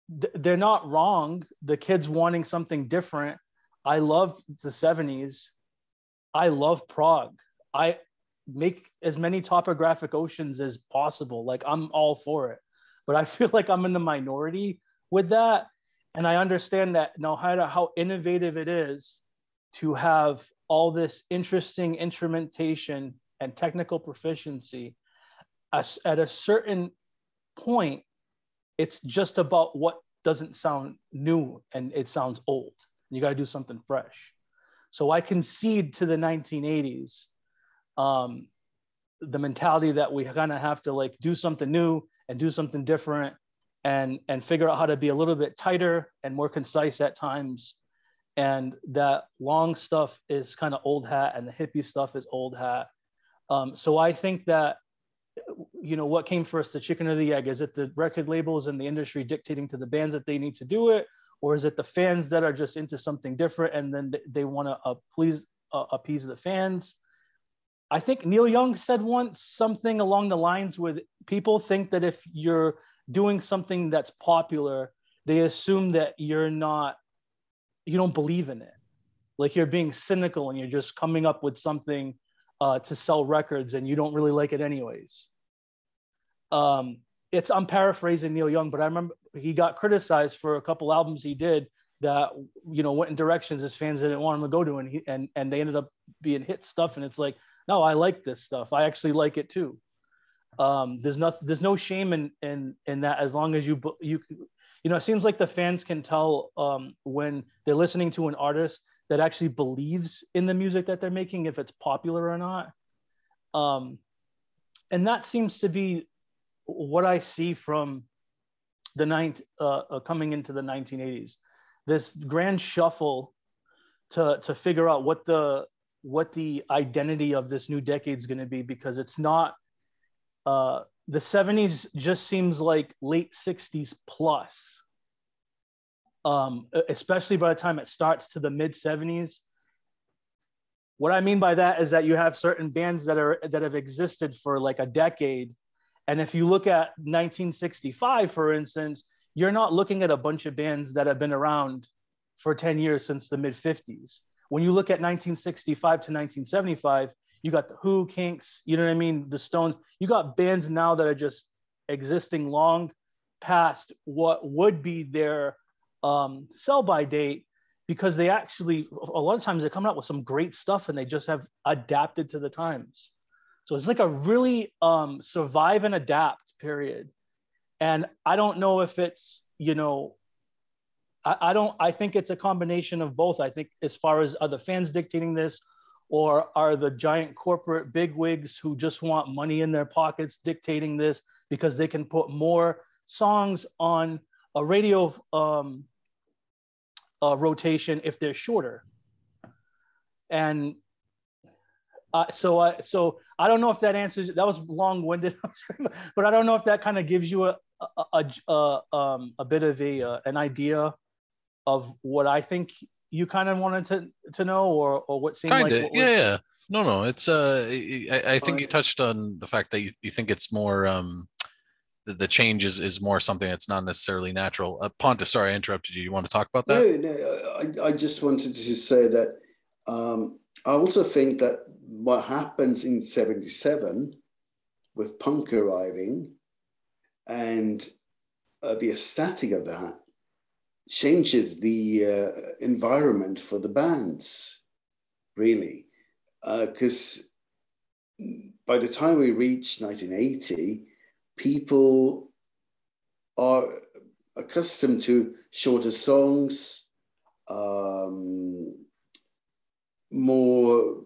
they're not wrong. The kids wanting something different. I loved the 70s. I love Prague. I make as many topographic oceans as possible. Like, I'm all for it, but I feel like I'm in the minority with that. And I understand that no matter how innovative it is to have all this interesting instrumentation and technical proficiency, at a certain point, it's just about what doesn't sound new and it sounds old. You got to do something fresh. So I concede to the 1980s, the mentality that we kind of have to do something new and do something different and figure out how to be a little bit tighter and more concise at times. And that long stuff is kind of old hat and the hippie stuff is old hat. So I think that, what came first, the chicken or the egg? Is it the record labels and the industry dictating to the bands that they need to do it? Or is it the fans that are just into something different and then they want to appease the fans? I think Neil Young said once something along the lines with, people think that if you're doing something that's popular, they assume that you don't believe in it. Like, you're being cynical and you're just coming up with something to sell records and you don't really like it anyways. I'm paraphrasing Neil Young, but I remember he got criticized for a couple albums he did that, went in directions his fans didn't want him to go to. And they ended up being hit stuff. And it's like, no, I like this stuff. I actually like it too. There's no shame in that, as long as you it seems like the fans can tell when they're listening to an artist that actually believes in the music that they're making, if it's popular or not. And that seems to be what I see from the coming into the 1980s, this grand shuffle to figure out what the identity of this new decade is going to be, because it's not the 70s just seems like late 60s plus, especially by the time it starts to the mid 70s. What I mean by that is that you have certain bands that have existed for like a decade. And if you look at 1965, for instance, you're not looking at a bunch of bands that have been around for 10 years since the mid 50s. When you look at 1965 to 1975, you got the Who, Kinks, you know what I mean? The Stones. You got bands now that are just existing long past what would be their sell-by date, because they actually, a lot of times they're coming out with some great stuff and they just have adapted to the times. So it's like a really survive and adapt period. And I don't know if it's, I think it's a combination of both. I think, as far as, are the fans dictating this, or are the giant corporate bigwigs who just want money in their pockets dictating this because they can put more songs on a radio rotation if they're shorter. And so I don't know if that answers. That was long-winded, but I don't know if that kind of gives you a bit of an idea of what I think you kind of wanted to know, or what seemed kinda, like. Yeah. No. It's I think you touched on the fact that you think it's more the change is more something that's not necessarily natural. Pontus, sorry, I interrupted you. You want to talk about that? No, I just wanted to say that I also think that what happens in 77 with punk arriving and the aesthetic of that changes the environment for the bands, really. Because by the time we reach 1980, people are accustomed to shorter songs, more,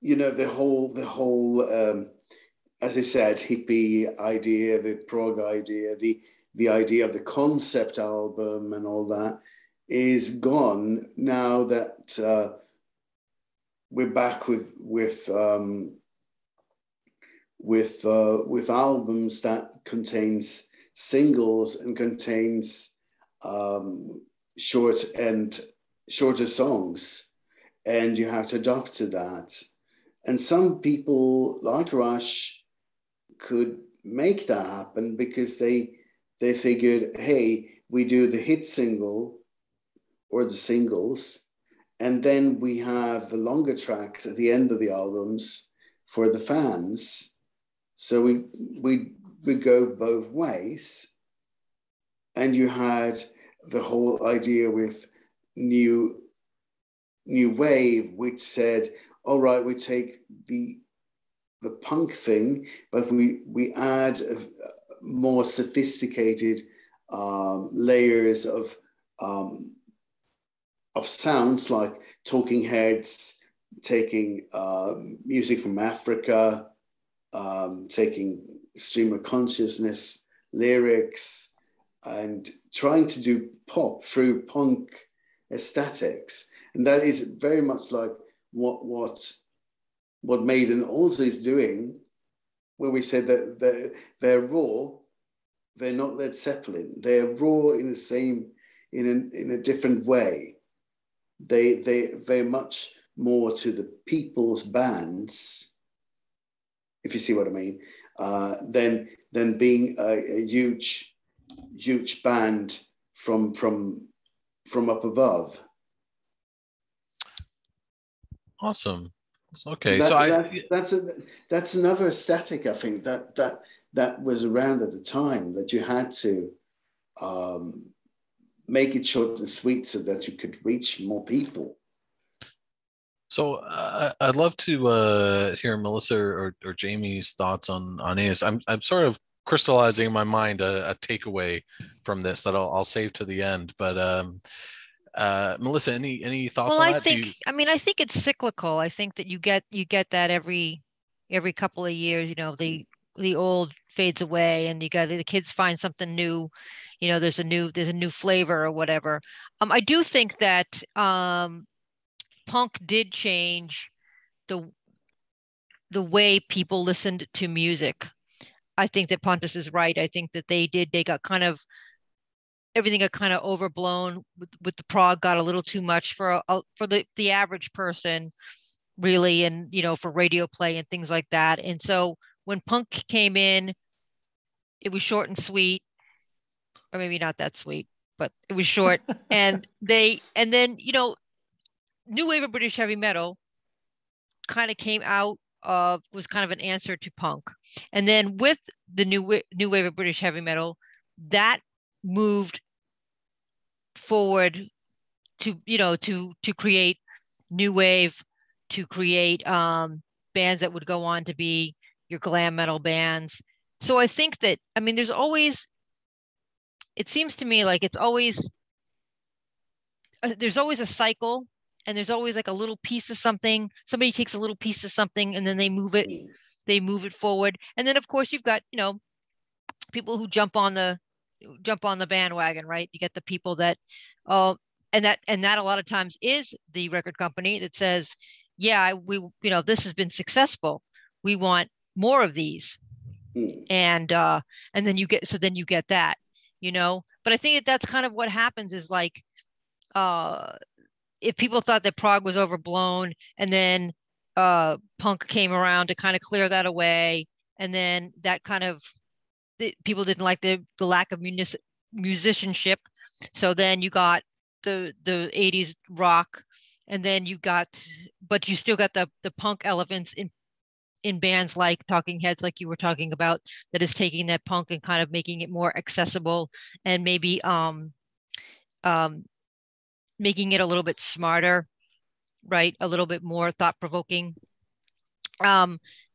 you know, the whole, as I said, hippie idea, the prog idea, the idea of the concept album and all that is gone now that we're back with albums that contains singles and contains shorter songs, and you have to adapt to that. And some people like Rush could make that happen because they figured, hey, we do the hit single or the singles, and then we have the longer tracks at the end of the albums for the fans. So we go both ways. And you had the whole idea with new wave, which said, all right, we take the punk thing, but we add more sophisticated layers of sounds, like Talking Heads, taking music from Africa, taking stream of consciousness lyrics, and trying to do pop through punk aesthetics. And that is very much like what Maiden also is doing when we said that they're raw, they're not Led Zeppelin. They're raw in the same, in a different way. They're much more to the people's bands, if you see what I mean, than being a huge band from up above. Awesome. Okay, that's another aesthetic, I think, that was around at the time, that you had to make it short and sweet so that you could reach more people. So I'd love to hear Melissa or Jamie's thoughts on this. I'm sort of crystallizing in my mind a takeaway from this that I'll save to the end, but. Melissa, any thoughts on that? Well, I think it's cyclical. I think that you get that every couple of years. You know, the old fades away, and you got the kids find something new. You know, there's a new flavor or whatever. I do think that punk did change the way people listened to music. I think that Pontus is right. I think that they did. They got kind of. Everything got kind of overblown with the prog, got a little too much for the average person, really, and, you know, for radio play and things like that. And so when punk came in, it was short and sweet, or maybe not that sweet, but it was short. and then, you know, new wave of British heavy metal kind of came out of, was kind of an answer to punk. And then with the new wave of British heavy metal, that moved forward to, you know, to create new wave, to create bands that would go on to be your glam metal bands. So I think that, I mean, there's always, it seems to me like it's always, there's always a cycle, and there's always like a little piece of something. Somebody takes a little piece of something and then they move it forward. And then of course you've got, you know, people who jump on the bandwagon, right? You get the people that and that a lot of times is the record company that says, yeah, we, you know, this has been successful, we want more of these. And then you get that, you know. But I think that's kind of what happens, is like if people thought that prog was overblown, and then punk came around to kind of clear that away. And then that kind of, people didn't like the lack of musicianship. So then you got the 80s rock, and then you got, but you still got the punk elements in bands like Talking Heads, like you were talking about, that is taking that punk and kind of making it more accessible, and maybe making it a little bit smarter, right? A little bit more thought-provoking.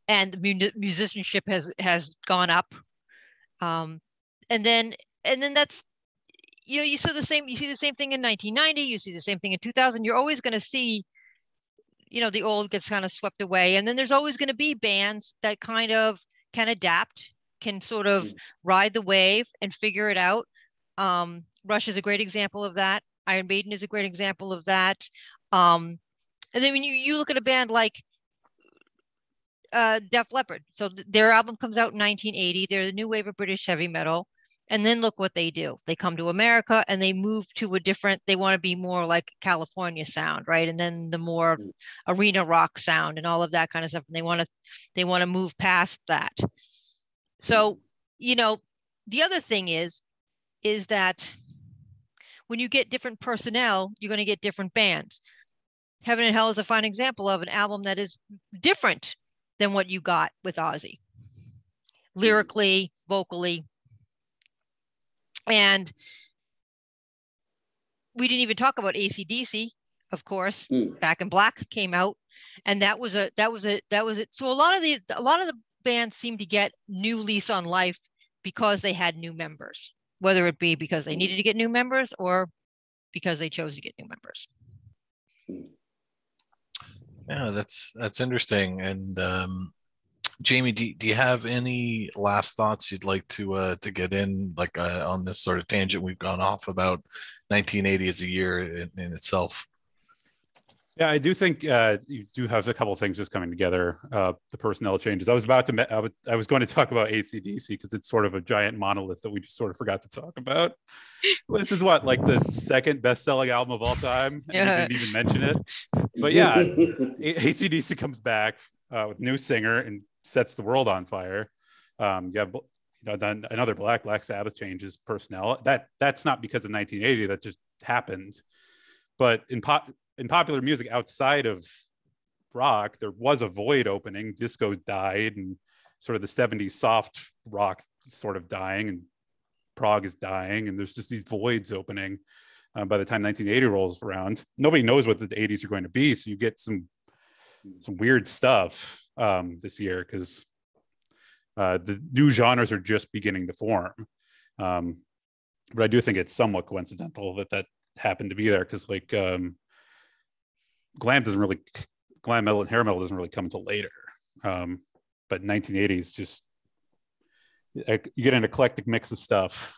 And musicianship has gone up. And then that's, you know, you see the same thing in 1990, you see the same thing in 2000. You're always going to see, you know, the old gets kind of swept away. And then there's always going to be bands that kind of can adapt, can sort of ride the wave and figure it out. Rush is a great example of that. Iron Maiden is a great example of that. And then when you look at a band like Def Leppard. So their album comes out in 1980. They're the new wave of British heavy metal. And then look what they do. They come to America and they move to a different, they want to be more like California sound, right? And then the more arena rock sound and all of that kind of stuff. And they want to move past that. So, you know, the other thing is that when you get different personnel, you're going to get different bands. Heaven and Hell is a fine example of an album that is different than what you got with Ozzy, lyrically, vocally. And we didn't even talk about AC/DC, of course. Back in Black came out, and that was it. So a lot of the bands seemed to get new lease on life because they had new members, whether it be because they needed to get new members or because they chose to get new members. Yeah, that's interesting. And Jamie, do you have any last thoughts you'd like to get in, like on this sort of tangent we've gone off about 1980 as a year in itself? Yeah, I do think you do have a couple of things just coming together. The personnel changes. I was going to talk about AC/DC because it's sort of a giant monolith that we just sort of forgot to talk about. This is what, like the second best-selling album of all time. Yeah. We didn't even mention it. But yeah, AC/DC comes back with new singer and sets the world on fire. You have, you know, then another Black Sabbath changes personnel. That's not because of 1980. That just happened. But in popular music outside of rock, there was a void opening. Disco died, and sort of the 70s soft rock sort of dying, and prog is dying, and there's just these voids opening. By the time 1980 rolls around, nobody knows what the 80s are going to be, so you get some weird stuff this year, because the new genres are just beginning to form. But I do think it's somewhat coincidental that happened to be there, because like glam metal and hair metal doesn't really come until later. But 1980s, just you get an eclectic mix of stuff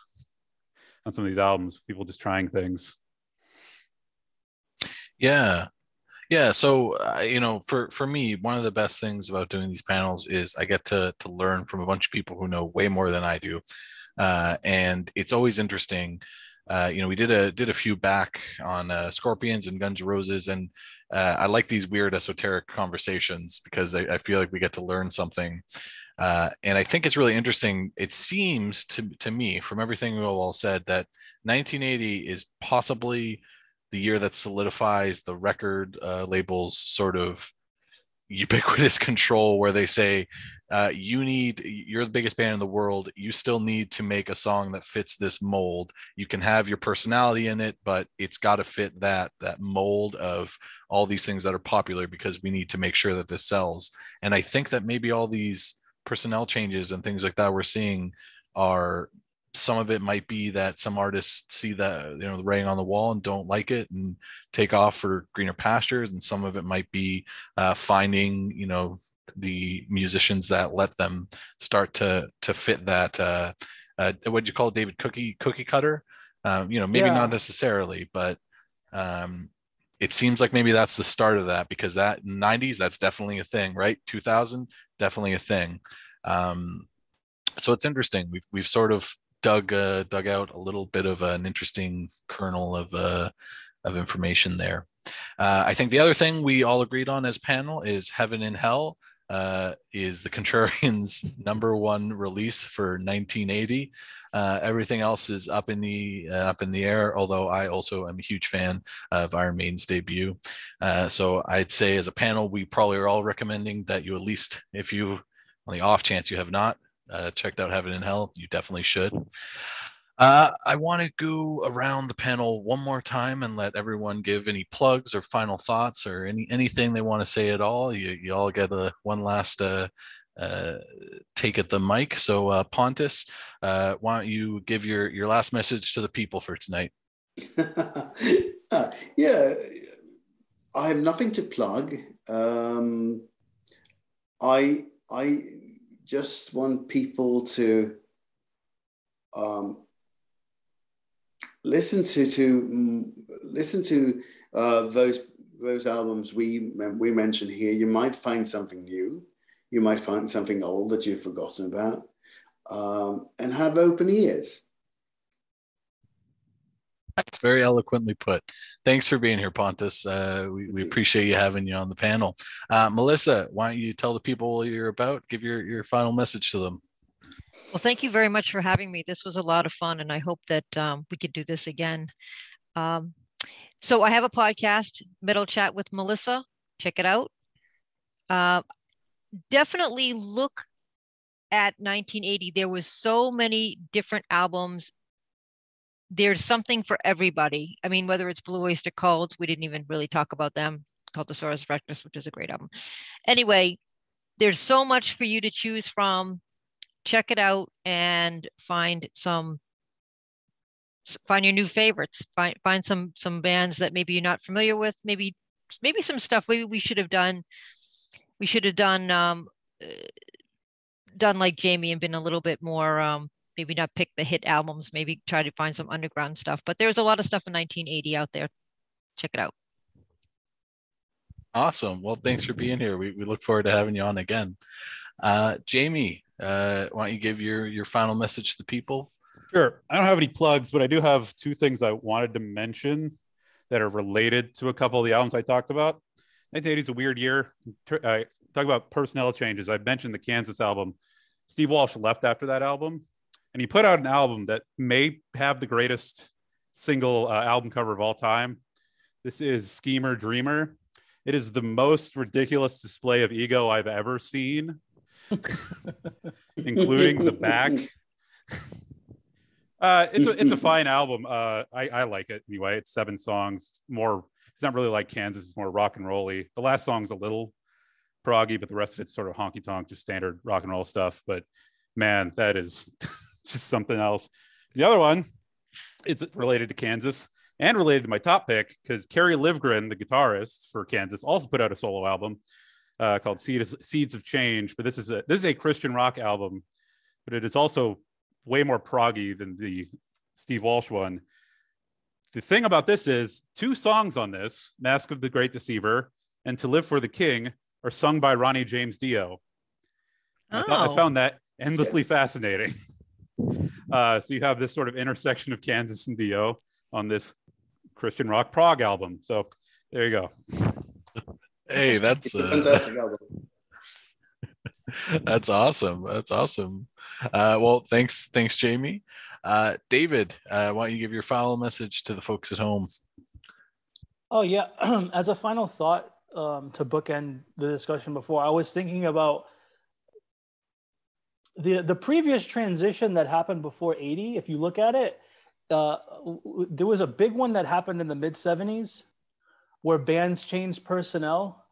on some of these albums, people just trying things. Yeah. So, you know, for me, one of the best things about doing these panels is I get to learn from a bunch of people who know way more than I do. And it's always interesting. You know, we did a few back on Scorpions and Guns N' Roses, and I like these weird esoteric conversations because I feel like we get to learn something. And I think it's really interesting. It seems to me, from everything we all said, that 1980 is possibly the year that solidifies the record label's sort of ubiquitous control, where they say, you're the biggest band in the world, you still need to make a song that fits this mold. You can have your personality in it, but it's got to fit that mold of all these things that are popular, because we need to make sure that this sells. And I think that maybe all these personnel changes and things like that we're seeing are, some of it might be that some artists see that, you know, the writing on the wall and don't like it and take off for greener pastures. And some of it might be finding, you know, the musicians that let them start to fit that. What do you call it, David? Cookie cutter? You know, maybe not necessarily, but it seems like maybe that's the start of that, because that 90s, that's definitely a thing, right? 2000, definitely a thing. So it's interesting. We've sort of dug out a little bit of an interesting kernel of information there. I think the other thing we all agreed on as panel is Heaven and Hell. is the Contrarians' number one release for 1980. Everything else is up in the air, although I also am a huge fan of Iron Maiden's debut. So I'd say as a panel, we probably are all recommending that you, at least if you, on the off chance you have not checked out Heaven and Hell, you definitely should. I want to go around the panel one more time and let everyone give any plugs or final thoughts or anything they want to say at all. You all get one last take at the mic. So Pontus, why don't you give your last message to the people for tonight? Yeah, I have nothing to plug. I just want people to listen to those albums we mentioned here. You might find something new. You might find something old that you've forgotten about, and have open ears. That's very eloquently put. Thanks for being here, Pontus. We appreciate you having you on the panel. Melissa, why don't you tell the people what you're about? Give your final message to them. Well, thank you very much for having me. This was a lot of fun, and I hope that we could do this again. So I have a podcast, Metal Chat with Melissa. Check it out. Definitely look at 1980. There was so many different albums. There's something for everybody. I mean, whether it's Blue Oyster Cult, we didn't even really talk about them. Cultosaurus Rex, which is a great album. Anyway, there's so much for you to choose from. Check it out and find your new favorites. Find some bands that maybe you're not familiar with. Maybe some stuff maybe we should have done. We should have done like Jamie and been a little bit more. Maybe not pick the hit albums. Maybe try to find some underground stuff. But there's a lot of stuff in 1980 out there. Check it out. Awesome. Well, thanks for being here. We look forward to having you on again, Jamie. Why don't you give your final message to the people? Sure. I don't have any plugs, but I do have two things I wanted to mention that are related to a couple of the albums I talked about. 1980 is a weird year. Talk about personnel changes. I mentioned the Kansas album. Steve Walsh left after that album, and he put out an album that may have the greatest single album cover of all time. This is Schemer Dreamer. It is the most ridiculous display of ego I've ever seen. Including the back. It's a fine album. I like it anyway. It's 7 songs. More, it's not really like Kansas. It's more rock and roll-y. The last song's a little proggy, but the rest of it's sort of honky tonk, just standard rock and roll stuff. But man, that is just something else. The other one is related to Kansas and related to my top pick, because Kerry Livgren, the guitarist for Kansas, also put out a solo album called Seeds of Change, but this is a Christian rock album, but it is also way more proggy than the Steve Walsh one. The thing about this is 2 songs on this, Mask of the Great Deceiver and To Live for the King, are sung by Ronnie James Dio. Oh. I found that endlessly fascinating. So you have this sort of intersection of Kansas and Dio on this Christian rock prog album. So there you go. Hey, that's a fantastic album. That's awesome. That's awesome. Well, thanks, Jamie. David, why don't you give your final message to the folks at home? Oh yeah, as a final thought to bookend the discussion before, I was thinking about the previous transition that happened before 80. If you look at it, there was a big one that happened in the mid 70s. Where bands changed personnel.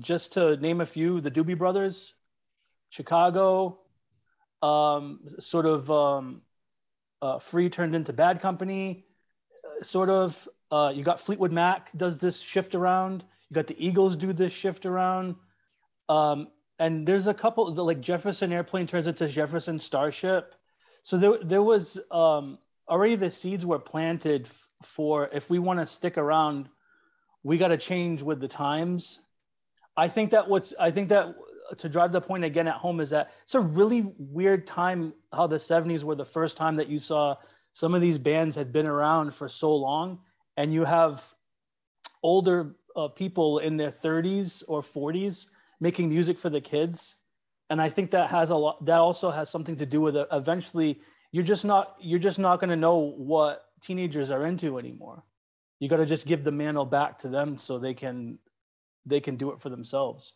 Just to name a few, the Doobie Brothers, Chicago, Free turned into Bad Company, you got Fleetwood Mac does this shift around, you got the Eagles do this shift around, and there's a couple, like Jefferson Airplane turns into Jefferson Starship. So there was already the seeds were planted for, if we want to stick around, we got to change with the times. I think that to drive the point again at home is that it's a really weird time, how the 70s were the first time that you saw some of these bands had been around for so long, and you have older people in their 30s or 40s making music for the kids. And I think that has a lot, that also has something to do with it. Eventually you're just not going to know what teenagers are into anymore. You got to just give the mantle back to them so they can do it for themselves.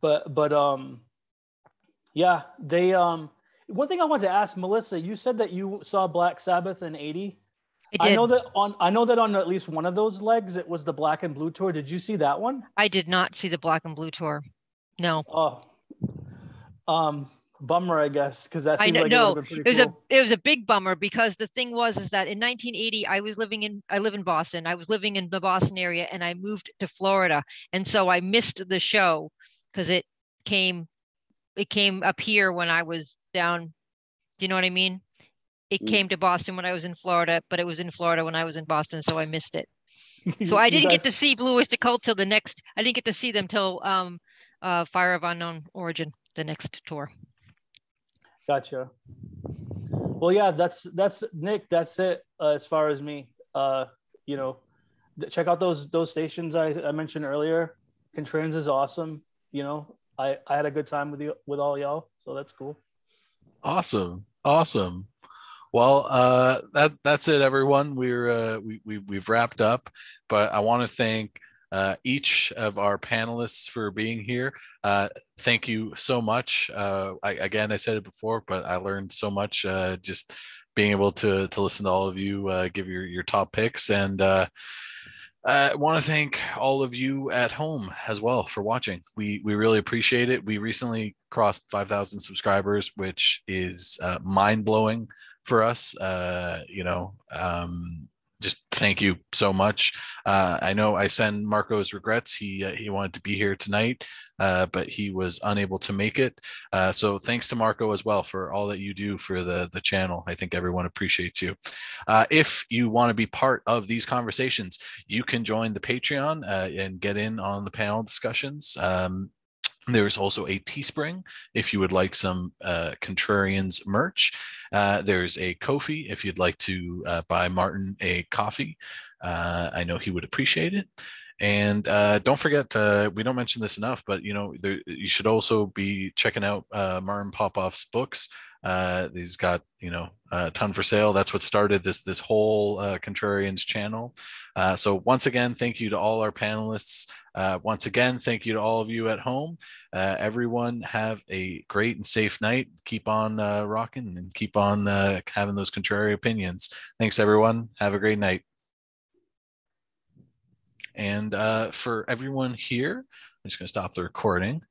But they, one thing I wanted to ask Melissa, you said that you saw Black Sabbath in 80. I did. I know that on at least one of those legs, it was the Black and Blue tour. Did you see that one? I did not see the Black and Blue tour. No. Oh, bummer, I guess, because that seems like no. It was a big bummer, because the thing is that in 1980 I live in Boston. I was living in the Boston area, and I moved to Florida, and so I missed the show because it came up here when I was down. Do you know what I mean? It came to Boston when I was in Florida, but it was in Florida when I was in Boston, so I missed it. So I didn't get to see Blue Oyster Cult till the next. I didn't get to see them till Fire of Unknown Origin, the next tour. Gotcha. Well, yeah, that's Nick. That's it as far as me. Check out those stations I mentioned earlier. Contrans is awesome. You know, I had a good time with all y'all, so that's cool. Awesome. Well, that's it, everyone. We've wrapped up, but I want to thank each of our panelists for being here. Thank you so much. I said it before, but I learned so much just being able to listen to all of you give your top picks, and I want to thank all of you at home as well for watching. We really appreciate it. We recently crossed 5,000 subscribers, which is mind-blowing for us. Just thank you so much. I know I send Marco's regrets. He wanted to be here tonight, but he was unable to make it. So thanks to Marco as well for all that you do for the channel. I think everyone appreciates you. If you want to be part of these conversations, you can join the Patreon and get in on the panel discussions. There's also a Teespring if you would like some Contrarians merch. There's a Ko-fi if you'd like to buy Martin a coffee. I know he would appreciate it. And don't forget, we don't mention this enough, but you should also be checking out Martin Popoff's books. He's got a ton for sale. That's what started this whole Contrarians channel. So once again, thank you to all our panelists. Once again, thank you to all of you at home. Everyone have a great and safe night. Keep on rocking and keep on having those contrary opinions. Thanks, everyone. Have a great night. And for everyone here, I'm just going to stop the recording.